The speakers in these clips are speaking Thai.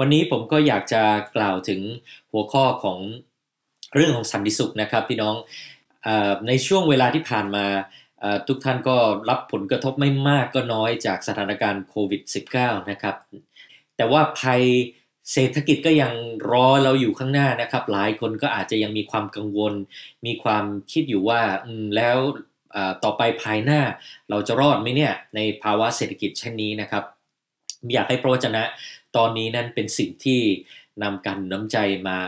วันนี้ผมก็อยากจะกล่าวถึงหัวข้อของเรื่องของสันติสุขนะครับพี่น้องในช่วงเวลาที่ผ่านมาทุกท่านก็รับผลกระทบไม่มากก็น้อยจากสถานการณ์โควิด -19 นะครับแต่ว่าภัยเศรษฐกิจก็ยังรอเราอยู่ข้างหน้านะครับหลายคนก็อาจจะยังมีความกังวลมีความคิดอยู่ว่าแล้วต่อไปภายหน้าเราจะรอดไหมเนี่ยในภาวะเศรษฐกิจเช่นนี้นะครับอยากให้พระวจนะตอนนี้นั้นเป็นสิ่งที่นำกันน้ำใจมา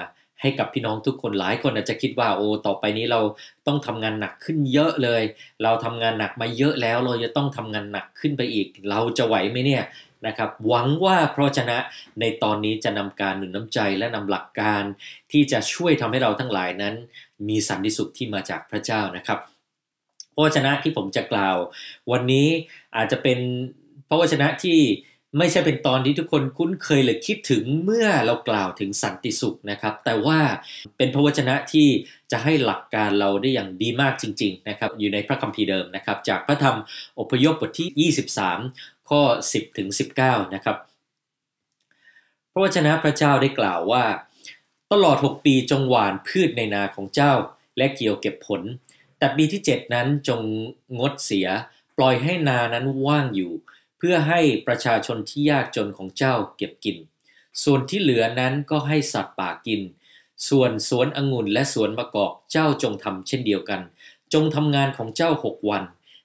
ให้กับพี่น้องทุกคนหลายคนอาจจะคิดว่าโอ้ต่อไปนี้เราต้องทำงานหนักขึ้นเยอะเลยเราทำงานหนักมาเยอะแล้วเราจะต้องทำงานหนักขึ้นไปอีกเราจะไหวไหมเนี่ยนะครับหวังว่าพระวจนะในตอนนี้จะนำการหนุนน้ำใจและนำหลักการที่จะช่วยทำให้เราทั้งหลายนั้นมีสันติสุขที่มาจากพระเจ้านะครับพระวจนะที่ผมจะกล่าววันนี้อาจจะเป็นพระวจนะที่ไม่ใช่เป็นตอนที่ทุกคนคุ้นเคยหรือคิดถึงเมื่อเรากล่าวถึงสันติสุขนะครับแต่ว่าเป็นพระวจนะที่จะให้หลักการเราได้อย่างดีมากจริงๆนะครับอยู่ในพระคัมภีร์เดิมนะครับจากพระธรรมอพยพบทที่23ข้อ10ถึง19นะครับพระวจนะพระเจ้าได้กล่าวว่าตลอด6ปีจงหว่านพืชในนาของเจ้าและเกี่ยวเก็บผลแต่ปีที่7นั้นจงงดเสียปล่อยให้นานั้นว่างอยู่เพื่อให้ประชาชนที่ยากจนของเจ้าเก็บกินส่วนที่เหลือนั้นก็ให้สัตว์ป่ากินส่วนสวนองุ่นและสวนมะกอกเจ้าจงทำเช่นเดียวกันจงทำงานของเจ้า6วัน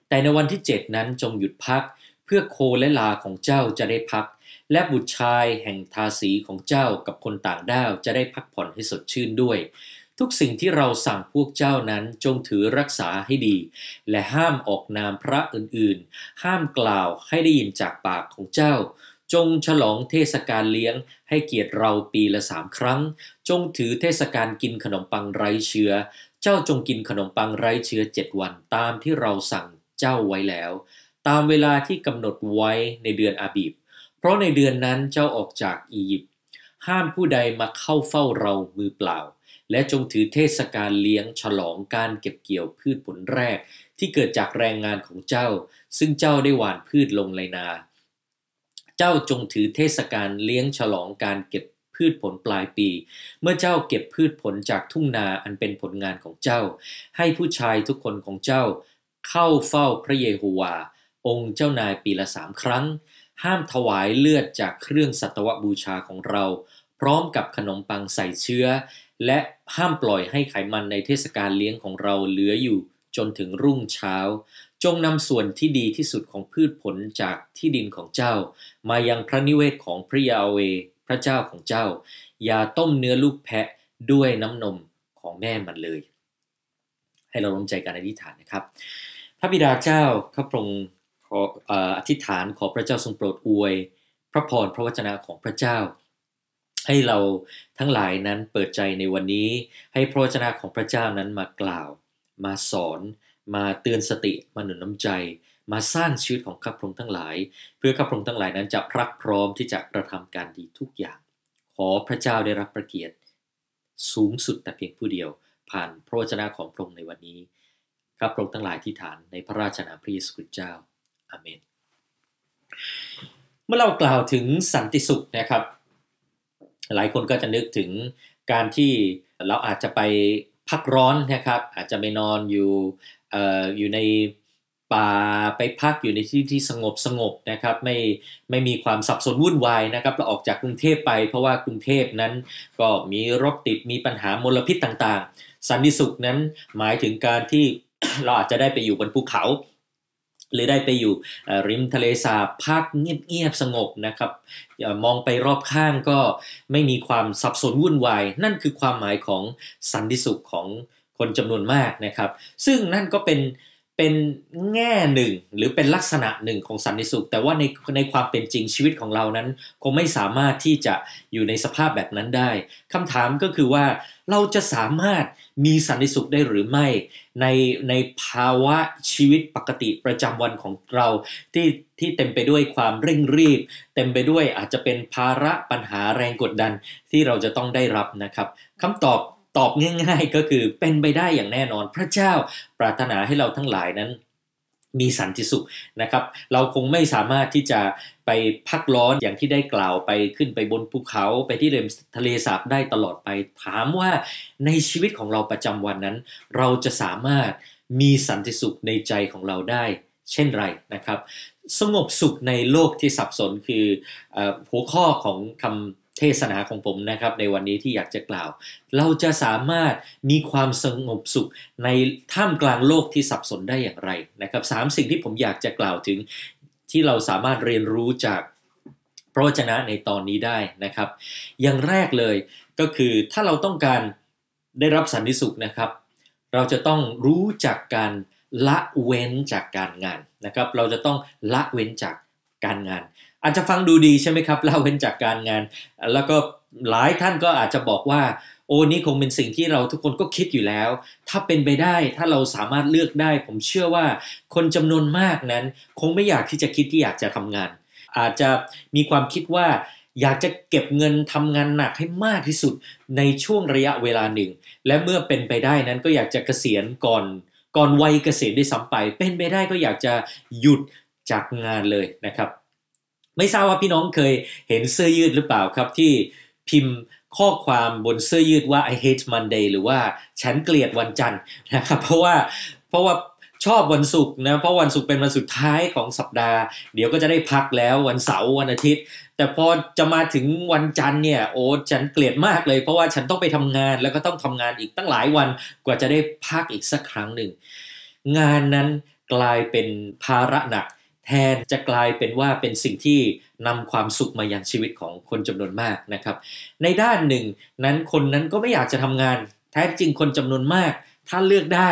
แต่ในวันที่7นั้นจงหยุดพักเพื่อโคและลาของเจ้าจะได้พักและบุตรชายแห่งทาสีของเจ้ากับคนต่างด้าวจะได้พักผ่อนให้สดชื่นด้วยทุกสิ่งที่เราสั่งพวกเจ้านั้นจงถือรักษาให้ดีและห้ามออกนามพระอื่นๆห้ามกล่าวให้ได้ยินจากปากของเจ้าจงฉลองเทศกาลเลี้ยงให้เกียรติเราปีละ3ครั้งจงถือเทศกาลกินขนมปังไร้เชื้อเจ้าจงกินขนมปังไร้เชื้อ7วันตามที่เราสั่งเจ้าไว้แล้วตามเวลาที่กำหนดไว้ในเดือนอาบีบเพราะในเดือนนั้นเจ้าออกจากอียิปต์ห้ามผู้ใดมาเข้าเฝ้าเรามือเปล่าและจงถือเทศกาลเลี้ยงฉลองการเก็บเกี่ยวพืชผลแรกที่เกิดจากแรงงานของเจ้าซึ่งเจ้าได้หว่านพืชลงในนาเจ้าจงถือเทศกาลเลี้ยงฉลองการเก็บพืชผลปลายปีเมื่อเจ้าเก็บพืชผลจากทุ่งนาอันเป็นผลงานของเจ้าให้ผู้ชายทุกคนของเจ้าเข้าเฝ้าพระเยโฮวาห์องค์เจ้านายปีละ3ครั้งห้ามถวายเลือดจากเครื่องสัตวบูชาของเราพร้อมกับขนมปังใส่เชื้อและห้ามปล่อยให้ไขมันในเทศกาลเลี้ยงของเราเหลืออยู่จนถึงรุ่งเช้าจงนำส่วนที่ดีที่สุดของพืชผลจากที่ดินของเจ้ามายังพระนิเวศของพระยาเวห์พระเจ้าของเจ้าอย่าต้มเนื้อลูกแพะด้วยน้ำนมของแม่มันเลยให้เราร่วมใจกันอธิษฐานนะครับพระบิดาเจ้าข้าพระองค์ขออธิษฐานขอพระเจ้าทรงโปรดอวยพระพรพระวจนะของพระเจ้าให้เราทั้งหลายนั้นเปิดใจในวันนี้ให้พระวจนะของพระเจ้านั้นมากล่าวมาสอนมาเตือนสติมาหนุนน้ำใจมาสร้างชีวิตของข้าพระองค์ทั้งหลายเพื่อข้าพระองค์ทั้งหลายนั้นจะพรักพร้อมที่จะกระทำการดีทุกอย่างขอพระเจ้าได้รับประเกียรติสูงสุดแต่เพียงผู้เดียวผ่านพระวจนะของพระองค์ในวันนี้ข้าพระองค์ทั้งหลายที่ฐานในพระราชนามพระเยซูคริสต์เจ้าอาเมนเมื่อเรากล่าวถึงสันติสุขนะครับหลายคนก็จะนึกถึงการที่เราอาจจะไปพักร้อนนะครับอาจจะไปนอนอยู่ในป่าไปพักอยู่ในที่ที่สงบนะครับไม่มีความสับสนวุ่นวายนะครับเราออกจากกรุงเทพไปเพราะว่ากรุงเทพนั้นก็มีรถติดมีปัญหามลพิษต่างๆสันติสุขนั้นหมายถึงการที่ เราอาจจะได้ไปอยู่บนภูเขาหรือได้ไปอยู่ริมทะเลสาบภาพเงียบๆสงบนะครับมองไปรอบข้างก็ไม่มีความสับสนวุ่นวายนั่นคือความหมายของสันติสุขของคนจำนวนมากนะครับซึ่งนั่นก็เป็นแง่หนึ่งหรือเป็นลักษณะหนึ่งของสันติสุขแต่ว่าในความเป็นจริงชีวิตของเรานั้นคงไม่สามารถที่จะอยู่ในสภาพแบบนั้นได้คำถามก็คือว่าเราจะสามารถมีสันติสุขได้หรือไม่ในภาวะชีวิตปกติประจำวันของเราที่เต็มไปด้วยความเร่งรีบเต็มไปด้วยอาจจะเป็นภาระปัญหาแรงกดดันที่เราจะต้องได้รับนะครับคำตอบง่ายๆก็คือเป็นไปได้อย่างแน่นอนพระเจ้าปรารถนาให้เราทั้งหลายนั้น มีสันติสุขนะครับเราคงไม่สามารถที่จะไปพักร้อนอย่างที่ได้กล่าวไปขึ้นไปบนภูเขาไปที่ริมทะเลสาบได้ตลอดไปถามว่าในชีวิตของเราประจำวันนั้นเราจะสามารถมีสันติสุขในใจของเราได้เช่นไรนะครับสงบสุขในโลกที่สับสนคือหัวข้อของคำเทศนาของผมนะครับในวันนี้ที่อยากจะกล่าวเราจะสามารถมีความสงบสุขในท่ามกลางโลกที่สับสนได้อย่างไรนะครับสามสิ่งที่ผมอยากจะกล่าวถึงที่เราสามารถเรียนรู้จากพระวจนะในตอนนี้ได้นะครับอย่างแรกเลยก็คือถ้าเราต้องการได้รับสันติสุขนะครับเราจะต้องรู้จักการละเว้นจากการงานนะครับเราจะต้องละเว้นจากการงานอาจจะฟังดูดีใช่ไหมครับละเว้นจากการงานแล้วก็หลายท่านก็อาจจะบอกว่าโอ้นี่คงเป็นสิ่งที่เราทุกคนก็คิดอยู่แล้วถ้าเป็นไปได้ถ้าเราสามารถเลือกได้ผมเชื่อว่าคนจำนวนมากนั้นคงไม่อยากที่จะคิดที่อยากจะทำงานอาจจะมีความคิดว่าอยากจะเก็บเงินทำงานหนักให้มากที่สุดในช่วงระยะเวลาหนึ่งและเมื่อเป็นไปได้นั้นก็อยากจะเกษียณก่อนวัยเกษียณได้ซ้ำไปเป็นไปได้ก็อยากจะหยุดจากงานเลยนะครับไม่ทราบว่าพี่น้องเคยเห็นเสื้อยืดหรือเปล่าครับที่พิมพ์ข้อความบนเสื้อยืดว่า I hate Monday หรือว่าฉันเกลียดวันจันทร์นะครับเพราะว่าชอบวันศุกร์นะเพราะวันศุกร์เป็นวันสุดท้ายของสัปดาห์เดี๋ยวก็จะได้พักแล้ววันเสาร์วันอาทิตย์แต่พอจะมาถึงวันจันทร์เนี่ยโอ้ฉันเกลียดมากเลยเพราะว่าฉันต้องไปทำงานแล้วก็ต้องทำงานอีกตั้งหลายวันกว่าจะได้พักอีกสักครั้งหนึ่งงานนั้นกลายเป็นภาระหนักแทนจะกลายเป็นว่าเป็นสิ่งที่นำความสุขมายังชีวิตของคนจำนวนมากนะครับในด้านหนึ่งนั้นคนนั้นก็ไม่อยากจะทำงานแท้จริงคนจำนวนมากถ้าเลือกได้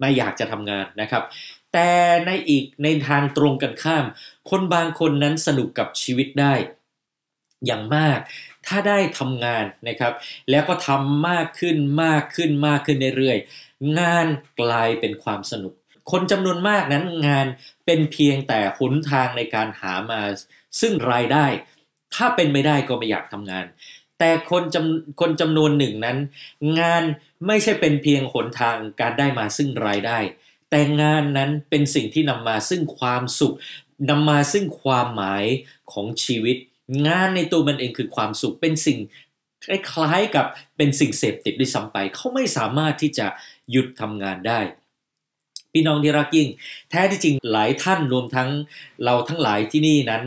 ไม่อยากจะทำงานนะครับแต่ในทางตรงกันข้ามคนบางคนนั้นสนุกกับชีวิตได้อย่างมากถ้าได้ทำงานนะครับแล้วก็ทำมากขึ้นเรื่อยๆงานกลายเป็นความสนุกคนจำนวนมากนั้นงานเป็นเพียงแต่หนทางในการหามาซึ่งรายได้ถ้าเป็นไม่ได้ก็ไม่อยากทำงานแต่คนจำนวนหนึ่งนั้นงานไม่ใช่เป็นเพียงหนทางการได้มาซึ่งรายได้แต่งานนั้นเป็นสิ่งที่นำมาซึ่งความสุขนำมาซึ่งความหมายของชีวิตงานในตัวมันเองคือความสุขเป็นสิ่งคล้ายๆกับเป็นสิ่งเสพติดด้วยซ้ำไปเขาไม่สามารถที่จะหยุดทำงานได้พี่น้องที่รักยิ่งแท้ที่จริงหลายท่านรวมทั้งเราทั้งหลายที่นี่นั้น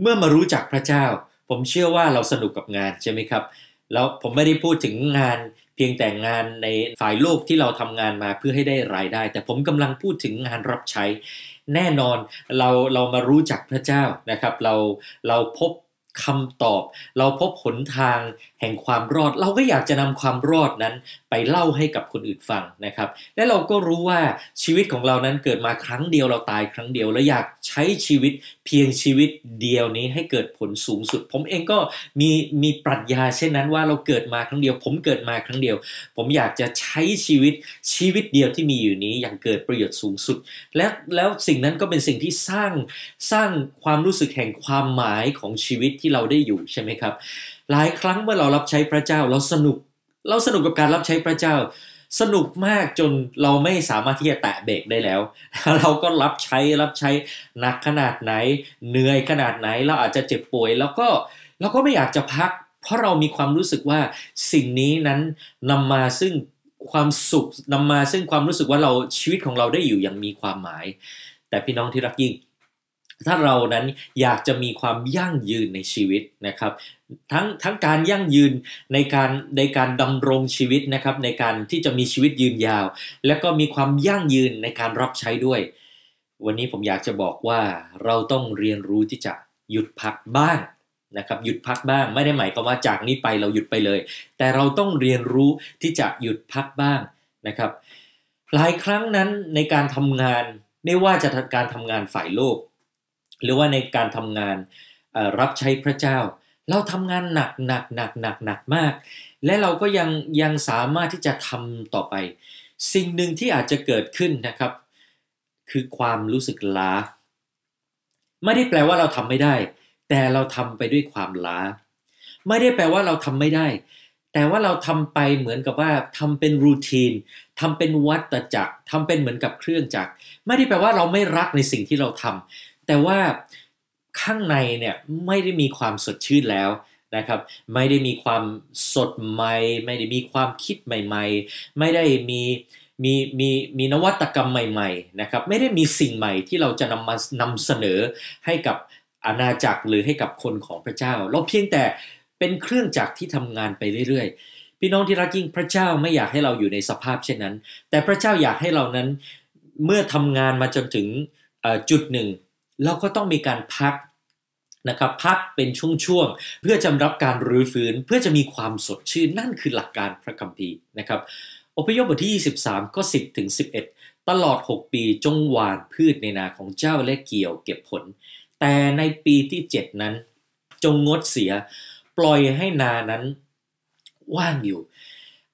เมื่อมารู้จักพระเจ้าผมเชื่อว่าเราสนุกกับงานใช่ไหมครับแล้วผมไม่ได้พูดถึงงานเพียงแต่งานในฝ่ายโลกที่เราทำงานมาเพื่อให้ได้รายได้แต่ผมกำลังพูดถึงงานรับใช้แน่นอนเรามารู้จักพระเจ้านะครับเราพบคำตอบเราพบหนทางแห่งความรอดเราก็อยากจะนำความรอดนั้นไปเล่าให้กับคนอื่นฟังนะครับและเราก็รู้ว่าชีวิตของเรานั้นเกิดมาครั้งเดียวเราตายครั้งเดียวและอยากใช้ชีวิตเพียงชีวิตเดียวนี้ให้เกิดผลสูงสุดผมเองก็มีปรัชญาเช่นนั้นว่าเราเกิดมาครั้งเดียวผมเกิดมาครั้งเดียวผมอยากจะใช้ชีวิตเดียวที่มีอยู่นี้อย่างเกิดประโยชน์สูงสุดแล้วสิ่งนั้นก็เป็นสิ่งที่สร้างความรู้สึกแห่งความหมายของชีวิตที่เราได้อยู่ใช่ไหมครับหลายครั้งเมื่อเรารับใช้พระเจ้าเราสนุกกับการรับใช้พระเจ้าสนุกมากจนเราไม่สามารถที่จะแตะเบรกได้แล้วเราก็รับใช้หนักขนาดไหนเหนื่อยขนาดไหนเราอาจจะเจ็บป่วยแล้วก็เราก็ไม่อยากจะพักเพราะเรามีความรู้สึกว่าสิ่งนี้นั้นนำมาซึ่งความสุขนำมาซึ่งความรู้สึกว่าเราชีวิตของเราได้อยู่อย่างมีความหมายแต่พี่น้องที่รักยิ่งถ้าเรานั้นอยากจะมีความยั่งยืนในชีวิตนะครับทั้งการยั่งยืนในการดำรงชีวิตนะครับในการที่จะมีชีวิตยืนยาวและก็มีความยั่งยืนในการรับใช้ด้วยวันนี้ผมอยากจะบอกว่าเราต้องเรียนรู้ที่จะหยุดพักบ้างนะครับหยุดพักบ้างไม่ได้หมายความว่าจากนี้ไปเราหยุดไปเลยแต่เราต้องเรียนรู้ที่จะหยุดพักบ้างนะครับหลายครั้งนั้นในการทำงานไม่ว่าจะการทำงานฝ่ายโลกหรือว่าในการทำงานรับใช้พระเจ้าเราทำงานหนักมากและเราก็ยังสามารถที่จะทำต่อไปสิ่งหนึ่งที่อาจจะเกิดขึ้นนะครับคือความรู้สึกล้าไม่ได้แปลว่าเราทำไม่ได้แต่เราทำไปด้วยความล้าไม่ได้แปลว่าเราทำไม่ได้ แต่ว่าเราทำไปเหมือนกับว่าทำเป็นรูทีนทำเป็นวัฏจักรทำเป็นเหมือนกับเครื่องจักรไม่ได้แปลว่าเราไม่รักในสิ่งที่เราทำแต่ว่าข้างในเนี่ยไม่ได้มีความสดชื่นแล้วนะครับไม่ได้มีความสดใหม่ไม่ได้มีความคิดใหม่ๆไม่ได้มีนวัตกรรมใหม่ๆนะครับไม่ได้มีสิ่งใหม่ที่เราจะนำเสนอให้กับอาณาจักรหรือให้กับคนของพระเจ้าเราเพียงแต่เป็นเครื่องจักรที่ทำงานไปเรื่อยๆพี่น้องที่รักยิ่งพระเจ้าไม่อยากให้เราอยู่ในสภาพเช่นนั้นแต่พระเจ้าอยากให้เรานั้นเมื่อทำงานมาจนถึงจุดหนึ่งเราก็ต้องมีการพักนะครับพักเป็นช่วงๆเพื่อจำรับการรื้อฟื้นเพื่อจะมีความสดชื่นนั่นคือหลักการพระคัมภีร์นะครับอพยพบทที่23ข้อ10ถึง11ตลอด6ปีจงหว่านพืชในนาของเจ้าและเกี่ยวเก็บผลแต่ในปีที่7นั้นจงงดเสียปล่อยให้นานั้นว่างอยู่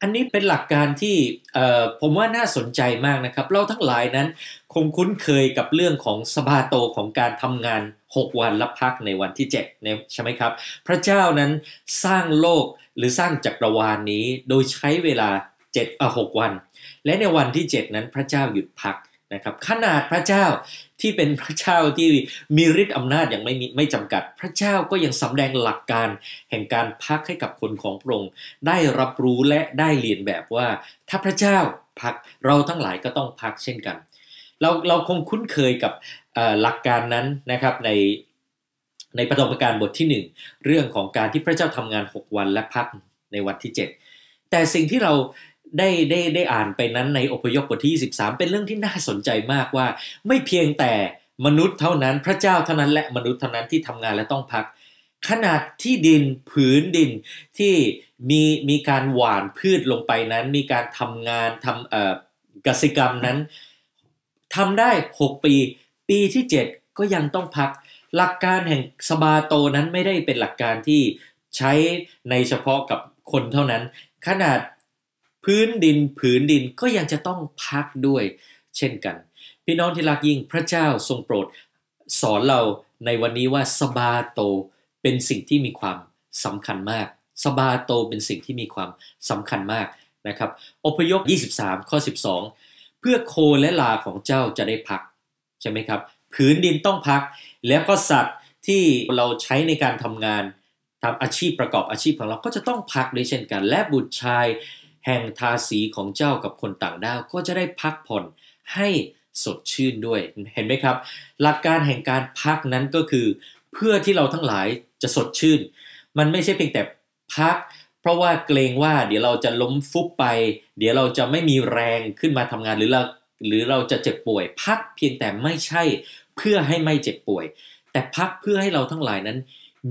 อันนี้เป็นหลักการที่ผมว่าน่าสนใจมากนะครับเราทั้งหลายนั้นคงคุ้นเคยกับเรื่องของสะบาโตของการทำงาน6วันและพักในวันที่7เนี่ยใช่ไหมครับพระเจ้านั้นสร้างโลกหรือสร้างจักรวาลนี้โดยใช้เวลา6วันและในวันที่7นั้นพระเจ้าหยุดพักนะครับขนาดพระเจ้าที่เป็นพระเจ้าที่มีฤทธิ์อำนาจอย่างไม่จำกัดพระเจ้าก็ยังสำแดงหลักการแห่งการพักให้กับคนของพระองค์ได้รับรู้และได้เรียนแบบว่าถ้าพระเจ้าพักเราทั้งหลายก็ต้องพักเช่นกันเราคงคุ้นเคยกับหลักการนั้นนะครับในปฐมกาลบทที่1เรื่องของการที่พระเจ้าทำงาน6วันและพักในวันที่7แต่สิ่งที่เราได้อ่านไปนั้นในอพยพบทที่23เป็นเรื่องที่น่าสนใจมากว่าไม่เพียงแต่มนุษย์เท่านั้นพระเจ้าเท่านั้นและมนุษย์เท่านั้นที่ทำงานและต้องพักขนาดที่ดินผืนดินที่มีการหว่านพืชลงไปนั้นมีการทำงานทำกสิกรรมนั้นทำได้6ปีปีที่7ก็ยังต้องพักหลักการแห่งสะบาโตนั้นไม่ได้เป็นหลักการที่ใช้ในเฉพาะกับคนเท่านั้นขนาดผืนดินก็ยังจะต้องพักด้วยเช่นกันพี่น้องที่รักยิ่งพระเจ้าทรงโปรดสอนเราในวันนี้ว่าสะบาโตเป็นสิ่งที่มีความสำคัญมากสะบาโตเป็นสิ่งที่มีความสำคัญมากนะครับอพยพ23ข้อ12เพื่อโคและลาของเจ้าจะได้พักใช่ไหมครับผืนดินต้องพักแล้วก็สัตว์ที่เราใช้ในการทำงานทำอาชีพประกอบอาชีพของเราก็จะต้องพักด้วยเช่นกันและบุตรชายแห่งทาสีของเจ้ากับคนต่างด้าวก็จะได้พักผ่อนให้สดชื่นด้วยเห็นไหมครับหลักการแห่งการพักนั้นก็คือเพื่อที่เราทั้งหลายจะสดชื่นมันไม่ใช่เพียงแต่พักเพราะว่าเกรงว่าเดี๋ยวเราจะล้มฟุบไปเดี๋ยวเราจะไม่มีแรงขึ้นมาทำงานหรือเราจะเจ็บป่วยพักเพียงแต่ไม่ใช่เพื่อให้ไม่เจ็บป่วยแต่พักเพื่อให้เราทั้งหลายนั้น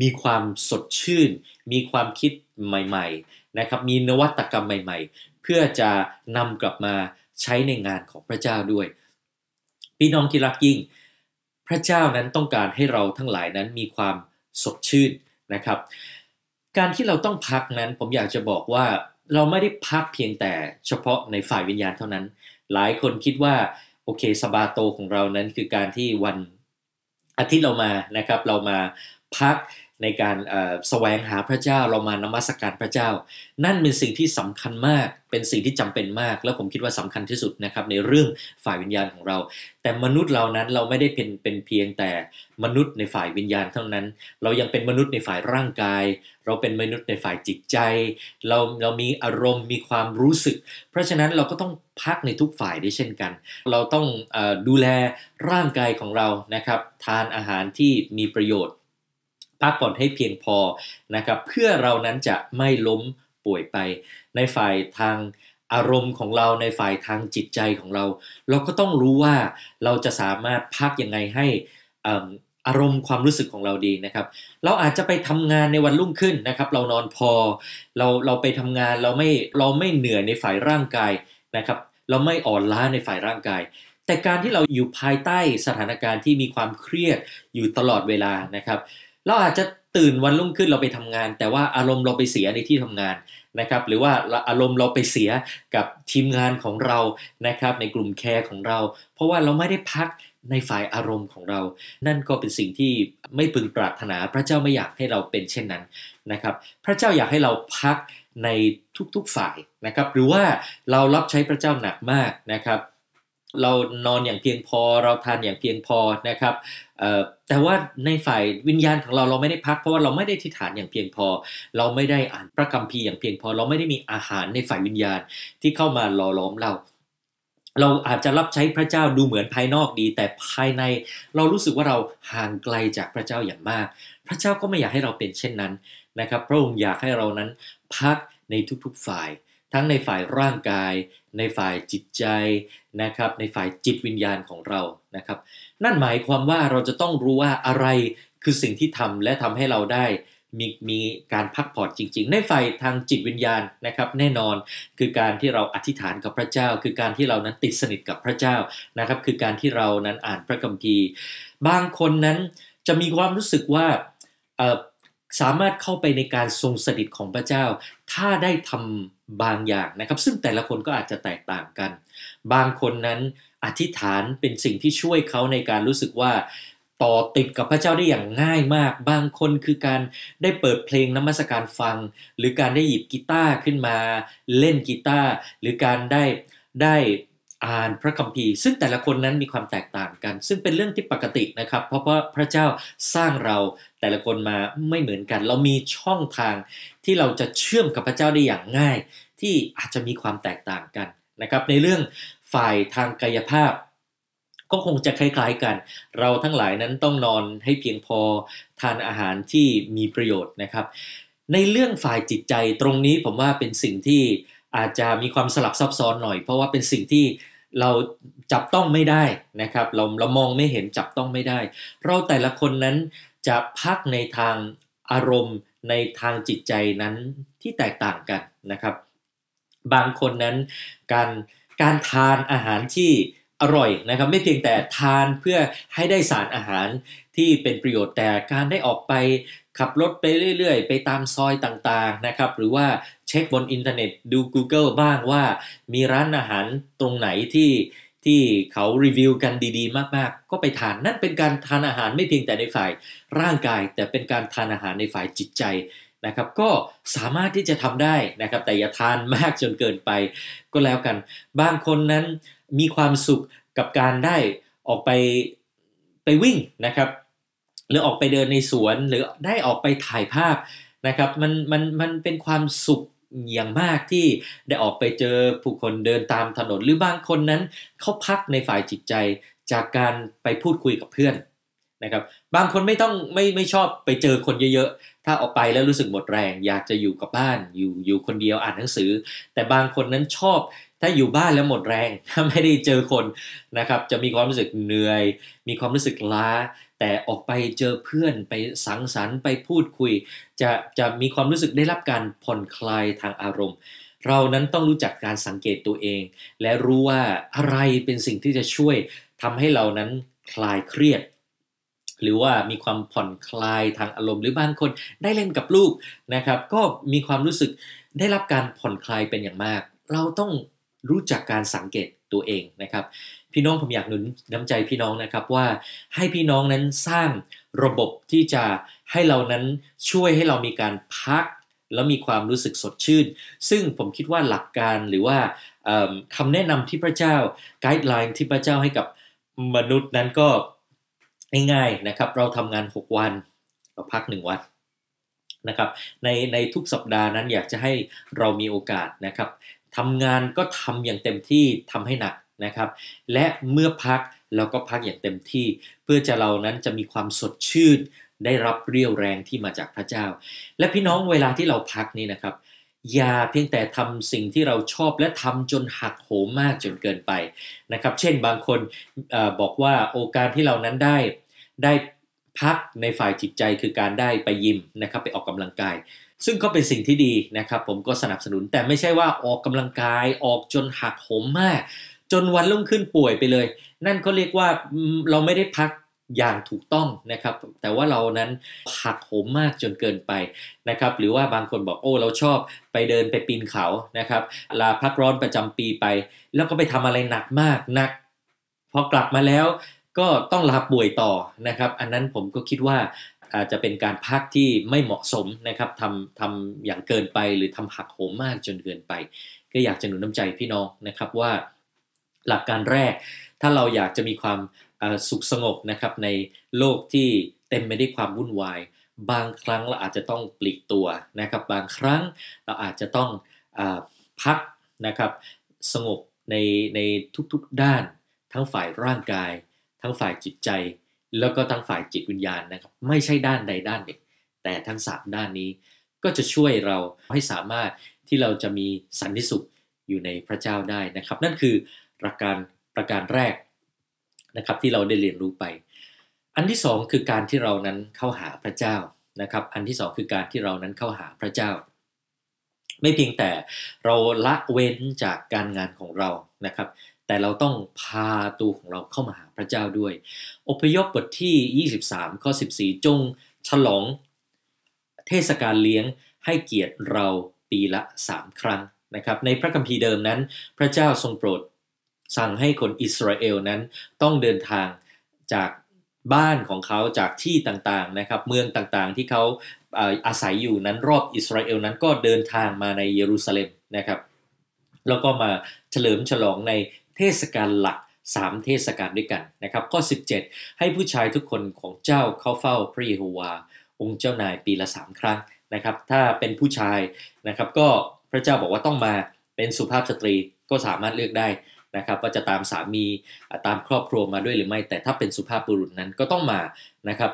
มีความสดชื่นมีความคิดใหม่ๆนะครับมีนวัตกรรมใหม่ๆเพื่อจะนำกลับมาใช้ในงานของพระเจ้าด้วยพี่น้องที่รักยิ่งพระเจ้านั้นต้องการให้เราทั้งหลายนั้นมีความสดชื่นนะครับการที่เราต้องพักนั้นผมอยากจะบอกว่าเราไม่ได้พักเพียงแต่เฉพาะในฝ่ายวิญญาณเท่านั้นหลายคนคิดว่าโอเคสะบาโตของเรานั้นคือการที่วันอาทิตย์เรามานะครับเรามาพักในการแสวงหาพระเจ้าเรามานมัสการพระเจ้านั่นเป็นสิ่งที่สำคัญมากเป็นสิ่งที่จำเป็นมากแล้วผมคิดว่าสำคัญที่สุดนะครับในเรื่องฝ่ายวิญญาณของเราแต่มนุษย์เรานั้นเราไม่ได้เป็นเพียงแต่มนุษย์ในฝ่ายวิญญาณเท่านั้นเรายังเป็นมนุษย์ในฝ่ายร่างกายเราเป็นมนุษย์ในฝ่ายจิตใจเรามีอารมณ์มีความรู้สึกเพราะฉะนั้นเราก็ต้องพักในทุกฝ่ายด้วยเช่นกันเราต้องดูแลร่างกายของเรานะครับทานอาหารที่มีประโยชน์พักผ่อนให้เพียงพอนะครับเพื่อเรานั้นจะไม่ล้มป่วยไปในฝ่ายทางอารมณ์ของเราในฝ่ายทางจิตใจของเราเราก็ต้องรู้ว่าเราจะสามารถพักยังไงให้อารมณ์ความรู้สึกของเราดีนะครับเราอาจจะไปทำงานในวันรุ่งขึ้นนะครับเรานอนพอเราไปทำงานเราไม่เหนื่อยในฝ่ายร่างกายนะครับเราไม่อ่อนล้าในฝ่ายร่างกายแต่การที่เราอยู่ภายใต้สถานการณ์ที่มีความเครียดอยู่ตลอดเวลานะครับเราอาจจะตื่นวันรุ่งขึ้นเราไปทำงานแต่ว่าอารมณ์เราไปเสียในที่ทำงานนะครับหรือว่าอารมณ์เราไปเสียกับทีมงานของเรานะครับในกลุ่มแคร์ของเราเพราะว่าเราไม่ได้พัก ในฝ่ายอารมณ์ของเรานั่นก็เป็นสิ่งที่ไม่พึงปรารถนาพระเจ้าไม่อยากให้เราเป็นเช่นนั้นนะครับพระเจ้าอยากให้เราพักในทุกๆฝ่ายนะครับหรือว่าเรารับใช้พระเจ้าหนักมากนะครับเรานอนอย่างเพียงพอเราทานอย่างเพียงพอนะครับแต่ว่าในฝ่ายวิญญาณของเราไม่ได้พักเพราะว่าเราไม่ได้อธิษฐานอย่างเพียงพอเราไม่ได้อ่านพระคัมภีร์อย่างเพียงพอเราไม่ได้มีอาหารในฝ่ายวิญญาณที่เข้ามาหล่อหลอมเราอาจจะรับใช้พระเจ้าดูเหมือนภายนอกดีแต่ภายในเรารู้สึกว่าเราห่างไกลจากพระเจ้าอย่างมากพระเจ้าก็ไม่อยากให้เราเป็นเช่นนั้นนะครับพระองค์อยากให้เรานั้นพักในทุกๆฝ่ายทั้งในฝ่ายร่างกายในฝ่ายจิตใจนะครับในฝ่ายจิตวิญญาณของเรานะครับนั่นหมายความว่าเราจะต้องรู้ว่าอะไรคือสิ่งที่ทำและทำให้เราได้มีการพักผ่อนจริงๆในฝ่ายทางจิตวิญญาณนะครับแน่นอนคือการที่เราอธิษฐานกับพระเจ้าคือการที่เรานั้นติดสนิทกับพระเจ้านะครับคือการที่เรานั้นอ่านพระคัมภีร์บางคนนั้นจะมีความรู้สึกว่าสามารถเข้าไปในการทรงสถิตของพระเจ้าถ้าได้ทำบางอย่างนะครับซึ่งแต่ละคนก็อาจจะแตกต่างกันบางคนนั้นอธิษฐานเป็นสิ่งที่ช่วยเขาในการรู้สึกว่าต่อติดกับพระเจ้าได้อย่างง่ายมากบางคนคือการได้เปิดเพลงนมัสการฟังหรือการได้หยิบกีตาร์ขึ้นมาเล่นกีตาร์หรือการได้อ่านพระคัมภีร์ซึ่งแต่ละคนนั้นมีความแตกต่างกันซึ่งเป็นเรื่องที่ปกตินะครับเพราะว่าพระเจ้าสร้างเราแต่ละคนมาไม่เหมือนกันเรามีช่องทางที่เราจะเชื่อมกับพระเจ้าได้อย่างง่ายที่อาจจะมีความแตกต่างกันนะครับในเรื่องฝ่ายทางกายภาพก็คงจะคล้ายๆกันเราทั้งหลายนั้นต้องนอนให้เพียงพอทานอาหารที่มีประโยชน์นะครับในเรื่องฝ่ายจิตใจตรงนี้ผมว่าเป็นสิ่งที่อาจจะมีความสลับซับซ้อนหน่อยเพราะว่าเป็นสิ่งที่เราจับต้องไม่ได้นะครับเรามองไม่เห็นจับต้องไม่ได้เราแต่ละคนนั้นจะพักในทางอารมณ์ในทางจิตใจนั้นที่แตกต่างกันนะครับบางคนนั้นการทานอาหารที่อร่อยนะครับไม่เพียงแต่ทานเพื่อให้ได้สารอาหารที่เป็นประโยชน์แต่การได้ออกไปขับรถไปเรื่อยๆไปตามซอยต่างๆนะครับหรือว่าเช็คบนอินเทอร์เน็ตดู Google บ้างว่ามีร้านอาหารตรงไหนที่เขารีวิวกันดีๆมากๆก็ไปทานนั่นเป็นการทานอาหารไม่เพียงแต่ในฝ่ายร่างกายแต่เป็นการทานอาหารในฝ่ายจิตใจนะครับก็สามารถที่จะทำได้นะครับแต่อย่าทานมากจนเกินไปก็แล้วกันบางคนนั้นมีความสุขกับการได้ออกไปวิ่งนะครับหรือออกไปเดินในสวนหรือได้ออกไปถ่ายภาพนะครับมันเป็นความสุขอย่างมากที่ได้ออกไปเจอผู้คนเดินตามถนนหรือบางคนนั้นเขาพักในฝ่ายจิตใจจากการไปพูดคุยกับเพื่อนนะครับบางคนไม่ชอบไปเจอคนเยอะๆถ้าออกไปแล้วรู้สึกหมดแรงอยากจะอยู่กับบ้านอยู่คนเดียวอ่านหนังสือแต่บางคนนั้นชอบถ้าอยู่บ้านแล้วหมดแรงถ้าไม่ได้เจอคนนะครับจะมีความรู้สึกเหนื่อยมีความรู้สึกล้าแต่ออกไปเจอเพื่อนไปสังสรรค์ไปพูดคุยจะมีความรู้สึกได้รับการผ่อนคลายทางอารมณ์เรานั้นต้องรู้จักการสังเกตตัวเองและรู้ว่าอะไรเป็นสิ่งที่จะช่วยทำให้เรานั้นคลายเครียดหรือว่ามีความผ่อนคลายทางอารมณ์หรือบางคนได้เล่นกับลูกนะครับก็มีความรู้สึกได้รับการผ่อนคลายเป็นอย่างมากเราต้องรู้จักการสังเกตตัวเองนะครับพี่น้องผมอยากหนุนน้ำใจพี่น้องนะครับว่าให้พี่น้องนั้นสร้างระบบที่จะให้เรานั้นช่วยให้เรามีการพักแล้วมีความรู้สึกสดชื่นซึ่งผมคิดว่าหลักการหรือว่าคำแนะนำที่พระเจ้าไกด์ไลน์ที่พระเจ้าให้กับมนุษย์นั้นก็ง่ายๆนะครับเราทำงาน6วันเราพัก1วันนะครับในทุกสัปดาห์นั้นอยากจะให้เรามีโอกาสนะครับทำงานก็ทำอย่างเต็มที่ทำให้หนักนะครับและเมื่อพักเราก็พักอย่างเต็มที่เพื่อจะเรานั้นจะมีความสดชื่นได้รับเรี่ยวแรงที่มาจากพระเจ้าและพี่น้องเวลาที่เราพักนี้นะครับอย่าเพียงแต่ทำสิ่งที่เราชอบและทำจนหักโหมมากจนเกินไปนะครับเช่นบางคนบอกว่าโอกาสที่เรานั้นได้พักในฝ่ายจิตใจคือการได้ไปยิมนะครับไปออกกำลังกายซึ่งก็เป็นสิ่งที่ดีนะครับผมก็สนับสนุนแต่ไม่ใช่ว่าออกกำลังกายออกจนหักโหมมากจนวันรุ่งขึ้นป่วยไปเลยนั่นก็เรียกว่าเราไม่ได้พักอย่างถูกต้องนะครับแต่ว่าเรานั้นหักโหมมากจนเกินไปนะครับหรือว่าบางคนบอกโอ้เราชอบไปเดินไปปีนเขานะครับลาพักร้อนประจำปีไปแล้วก็ไปทำอะไรหนักมากหนักพอกลับมาแล้ว ก็ต้องลาป่วยต่อนะครับอันนั้นผมก็คิดว่าอาจจะเป็นการพักที่ไม่เหมาะสมนะครับทำอย่างเกินไปหรือทำหักโหมมากจนเกินไปก็อยากจะหนุนน้ำใจพี่น้องนะครับว่าหลักการแรกถ้าเราอยากจะมีความสุขสงบนะครับในโลกที่เต็มไปด้วยความวุ่นวายบางครั้งเราอาจจะต้องปลีกตัวนะครับบางครั้งเราอาจจะต้องพักนะครับสงบในทุกๆด้านทั้งฝ่ายร่างกายทั้งฝ่ายจิตใจแล้วก็ทั้งฝ่ายจิตวิญญาณนะครับไม่ใช่ด้านใดด้านหนึ่งแต่ทั้ง3ด้านนี้ก็จะช่วยเราให้สามารถที่เราจะมีสันติสุขอยู่ในพระเจ้าได้นะครับนั่นคือประการแรกนะครับที่เราได้เรียนรู้ไปอันที่2คือการที่เรานั้นเข้าหาพระเจ้านะครับอันที่2คือการที่เรานั้นเข้าหาพระเจ้าไม่เพียงแต่เราละเว้นจากการงานของเรานะครับแต่เราต้องพาตัวของเราเข้ามาหาพระเจ้าด้วยอพยพบทที่23ข้อ14จงฉลองเทศกาลเลี้ยงให้เกียรติเราปีละ3ครั้งนะครับในพระคัมภีร์เดิมนั้นพระเจ้าทรงโปรดสั่งให้คนอิสราเอลนั้นต้องเดินทางจากบ้านของเขาจากที่ต่างๆนะครับเมืองต่างๆที่เขาอาศัยอยู่นั้นรอบอิสราเอลนั้นก็เดินทางมาในเยรูซาเล็มนะครับแล้วก็มาเฉลิมฉลองในเทศกาลหลัก3เทศกาลด้วยกันนะครับข้อ17ให้ผู้ชายทุกคนของเจ้าเข้าเฝ้าพระเยโฮวาองค์เจ้านายปีละ3ครั้งนะครับถ้าเป็นผู้ชายนะครับก็พระเจ้าบอกว่าต้องมาเป็นสุภาพสตรีก็สามารถเลือกได้นะครับว่าจะตามสามีตามครอบครัวมาด้วยหรือไม่แต่ถ้าเป็นสุภาพบุรุษนั้นก็ต้องมานะครับ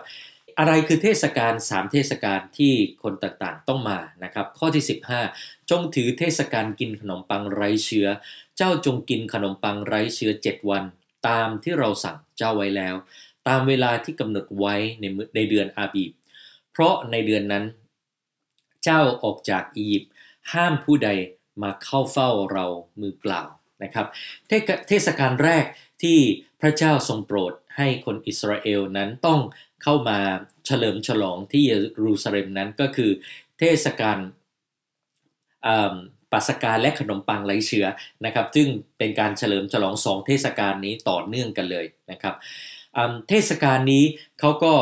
อะไรคือเทศกาล3เทศกาลที่คนต่างๆต้องมานะครับข้อที่15จงถือเทศกาลกินขนมปังไร้เชื้อเจ้าจงกินขนมปังไร้เชื้อ7วันตามที่เราสั่งเจ้าไว้แล้วตามเวลาที่กำหนดไว้ในเดือนอาบีบเพราะในเดือนนั้นเจ้าออกจากอียิปต์ห้ามผู้ใดมาเข้าเฝ้าเรามือเปล่านะครับเทศกาลแรกที่พระเจ้าทรงโปรดให้คนอิสราเอลนั้นต้องเข้ามาเฉลิมฉลองที่เยรูซาเล็มนั้นก็คือเทศกาลปัสกาและขนมปังไร้เชื้อนะครับซึ่งเป็นการเฉลิมฉลอง2เทศกาลนี้ต่อเนื่องกันเลยนะครับเทศกาลนี้เขาก็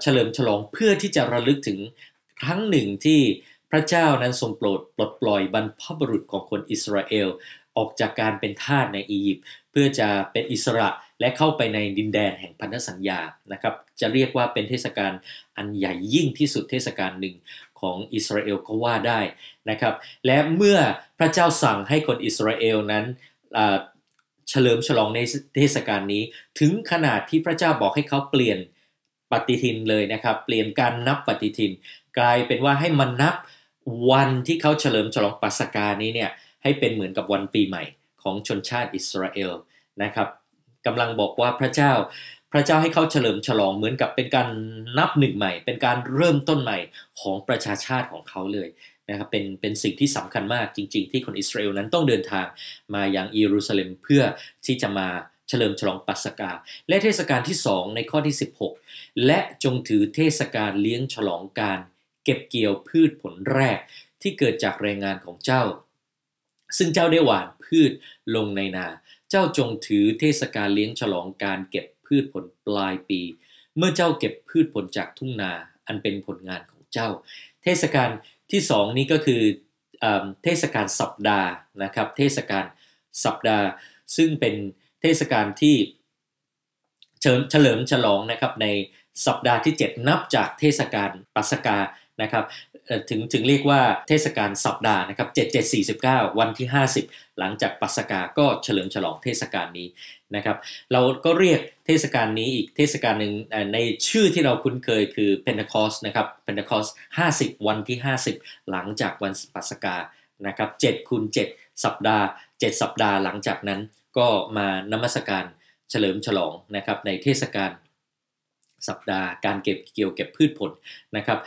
เฉลิมฉลองเพื่อที่จะระลึกถึงครั้งหนึ่งที่พระเจ้านั้นทรงโปรดปลดปล่อยบรรพบุรุษของคนอิสราเอลออกจากการเป็นทาสในอียิปต์เพื่อจะเป็นอิสระและเข้าไปในดินแดนแห่งพันธสัญญานะครับจะเรียกว่าเป็นเทศกาลอันใหญ่ยิ่งที่สุดเทศกาลหนึ่งของอิสราเอลก็ว่าได้นะครับและเมื่อพระเจ้าสั่งให้คนอิสราเอลนั้นเฉลิมฉลองในเทศกาลนี้ถึงขนาดที่พระเจ้าบอกให้เขาเปลี่ยนปฏิทินเลยนะครับเปลี่ยนการนับปฏิทินกลายเป็นว่าให้มันนับวันที่เขาเฉลิมฉลองปัสกานี้เนี่ยให้เป็นเหมือนกับวันปีใหม่ของชนชาติอิสราเอลนะครับกำลังบอกว่าพระเจ้าให้เขาเฉลิมฉลองเหมือนกับเป็นการนับหนึ่งใหม่เป็นการเริ่มต้นใหม่ของประชาชาติของเขาเลยนะครับเป็นสิ่งที่สำคัญมากจริงๆที่คนอิสราเอลนั้นต้องเดินทางมายังเยรูซาเล็มเพื่อที่จะมาเฉลิมฉลองปัสกาและเทศกาลที่2ในข้อที่16และจงถือเทศกาลเลี้ยงฉลองการเก็บเกี่ยวพืชผลแรกที่เกิดจากแรงงานของเจ้าซึ่งเจ้าได้หว่านพืชลงในนาเจ้าจงถือเทศกาลเลี้ยงฉลองการเก็บพืชผลปลายปีเมื่อเจ้าเก็บพืชผลจากทุ่งนาอันเป็นผลงานของเจ้าเทศกาลที่2นี้ก็คือเทศกาลสัปดาห์นะครับเทศกาลสัปดาห์ซึ่งเป็นเทศกาลที่เฉลิมฉลองนะครับในสัปดาห์ที่7นับจากเทศกาลปัสกานะครับถึงเรียกว่าเทศกาลสัปดาห์นะครับ7749วันที่50หลังจากปัสกาก็เฉลิมฉลองเทศกาลนี้นะครับเราก็เรียกเทศกาลนี้อีกเทศกาลหนึ่งในชื่อที่เราคุ้นเคยคือเพนทาคอสนะครับเพนทาคอส50วันที่50หลังจากวันปัสกานะครับ7×7สัปดาห์7สัปดาห์หลังจากนั้นก็มานมัสการเฉลิมฉลองนะครับในเทศกาลสัปดาห์การเก็บเกี่ยวเก็บพืชผลนะครับ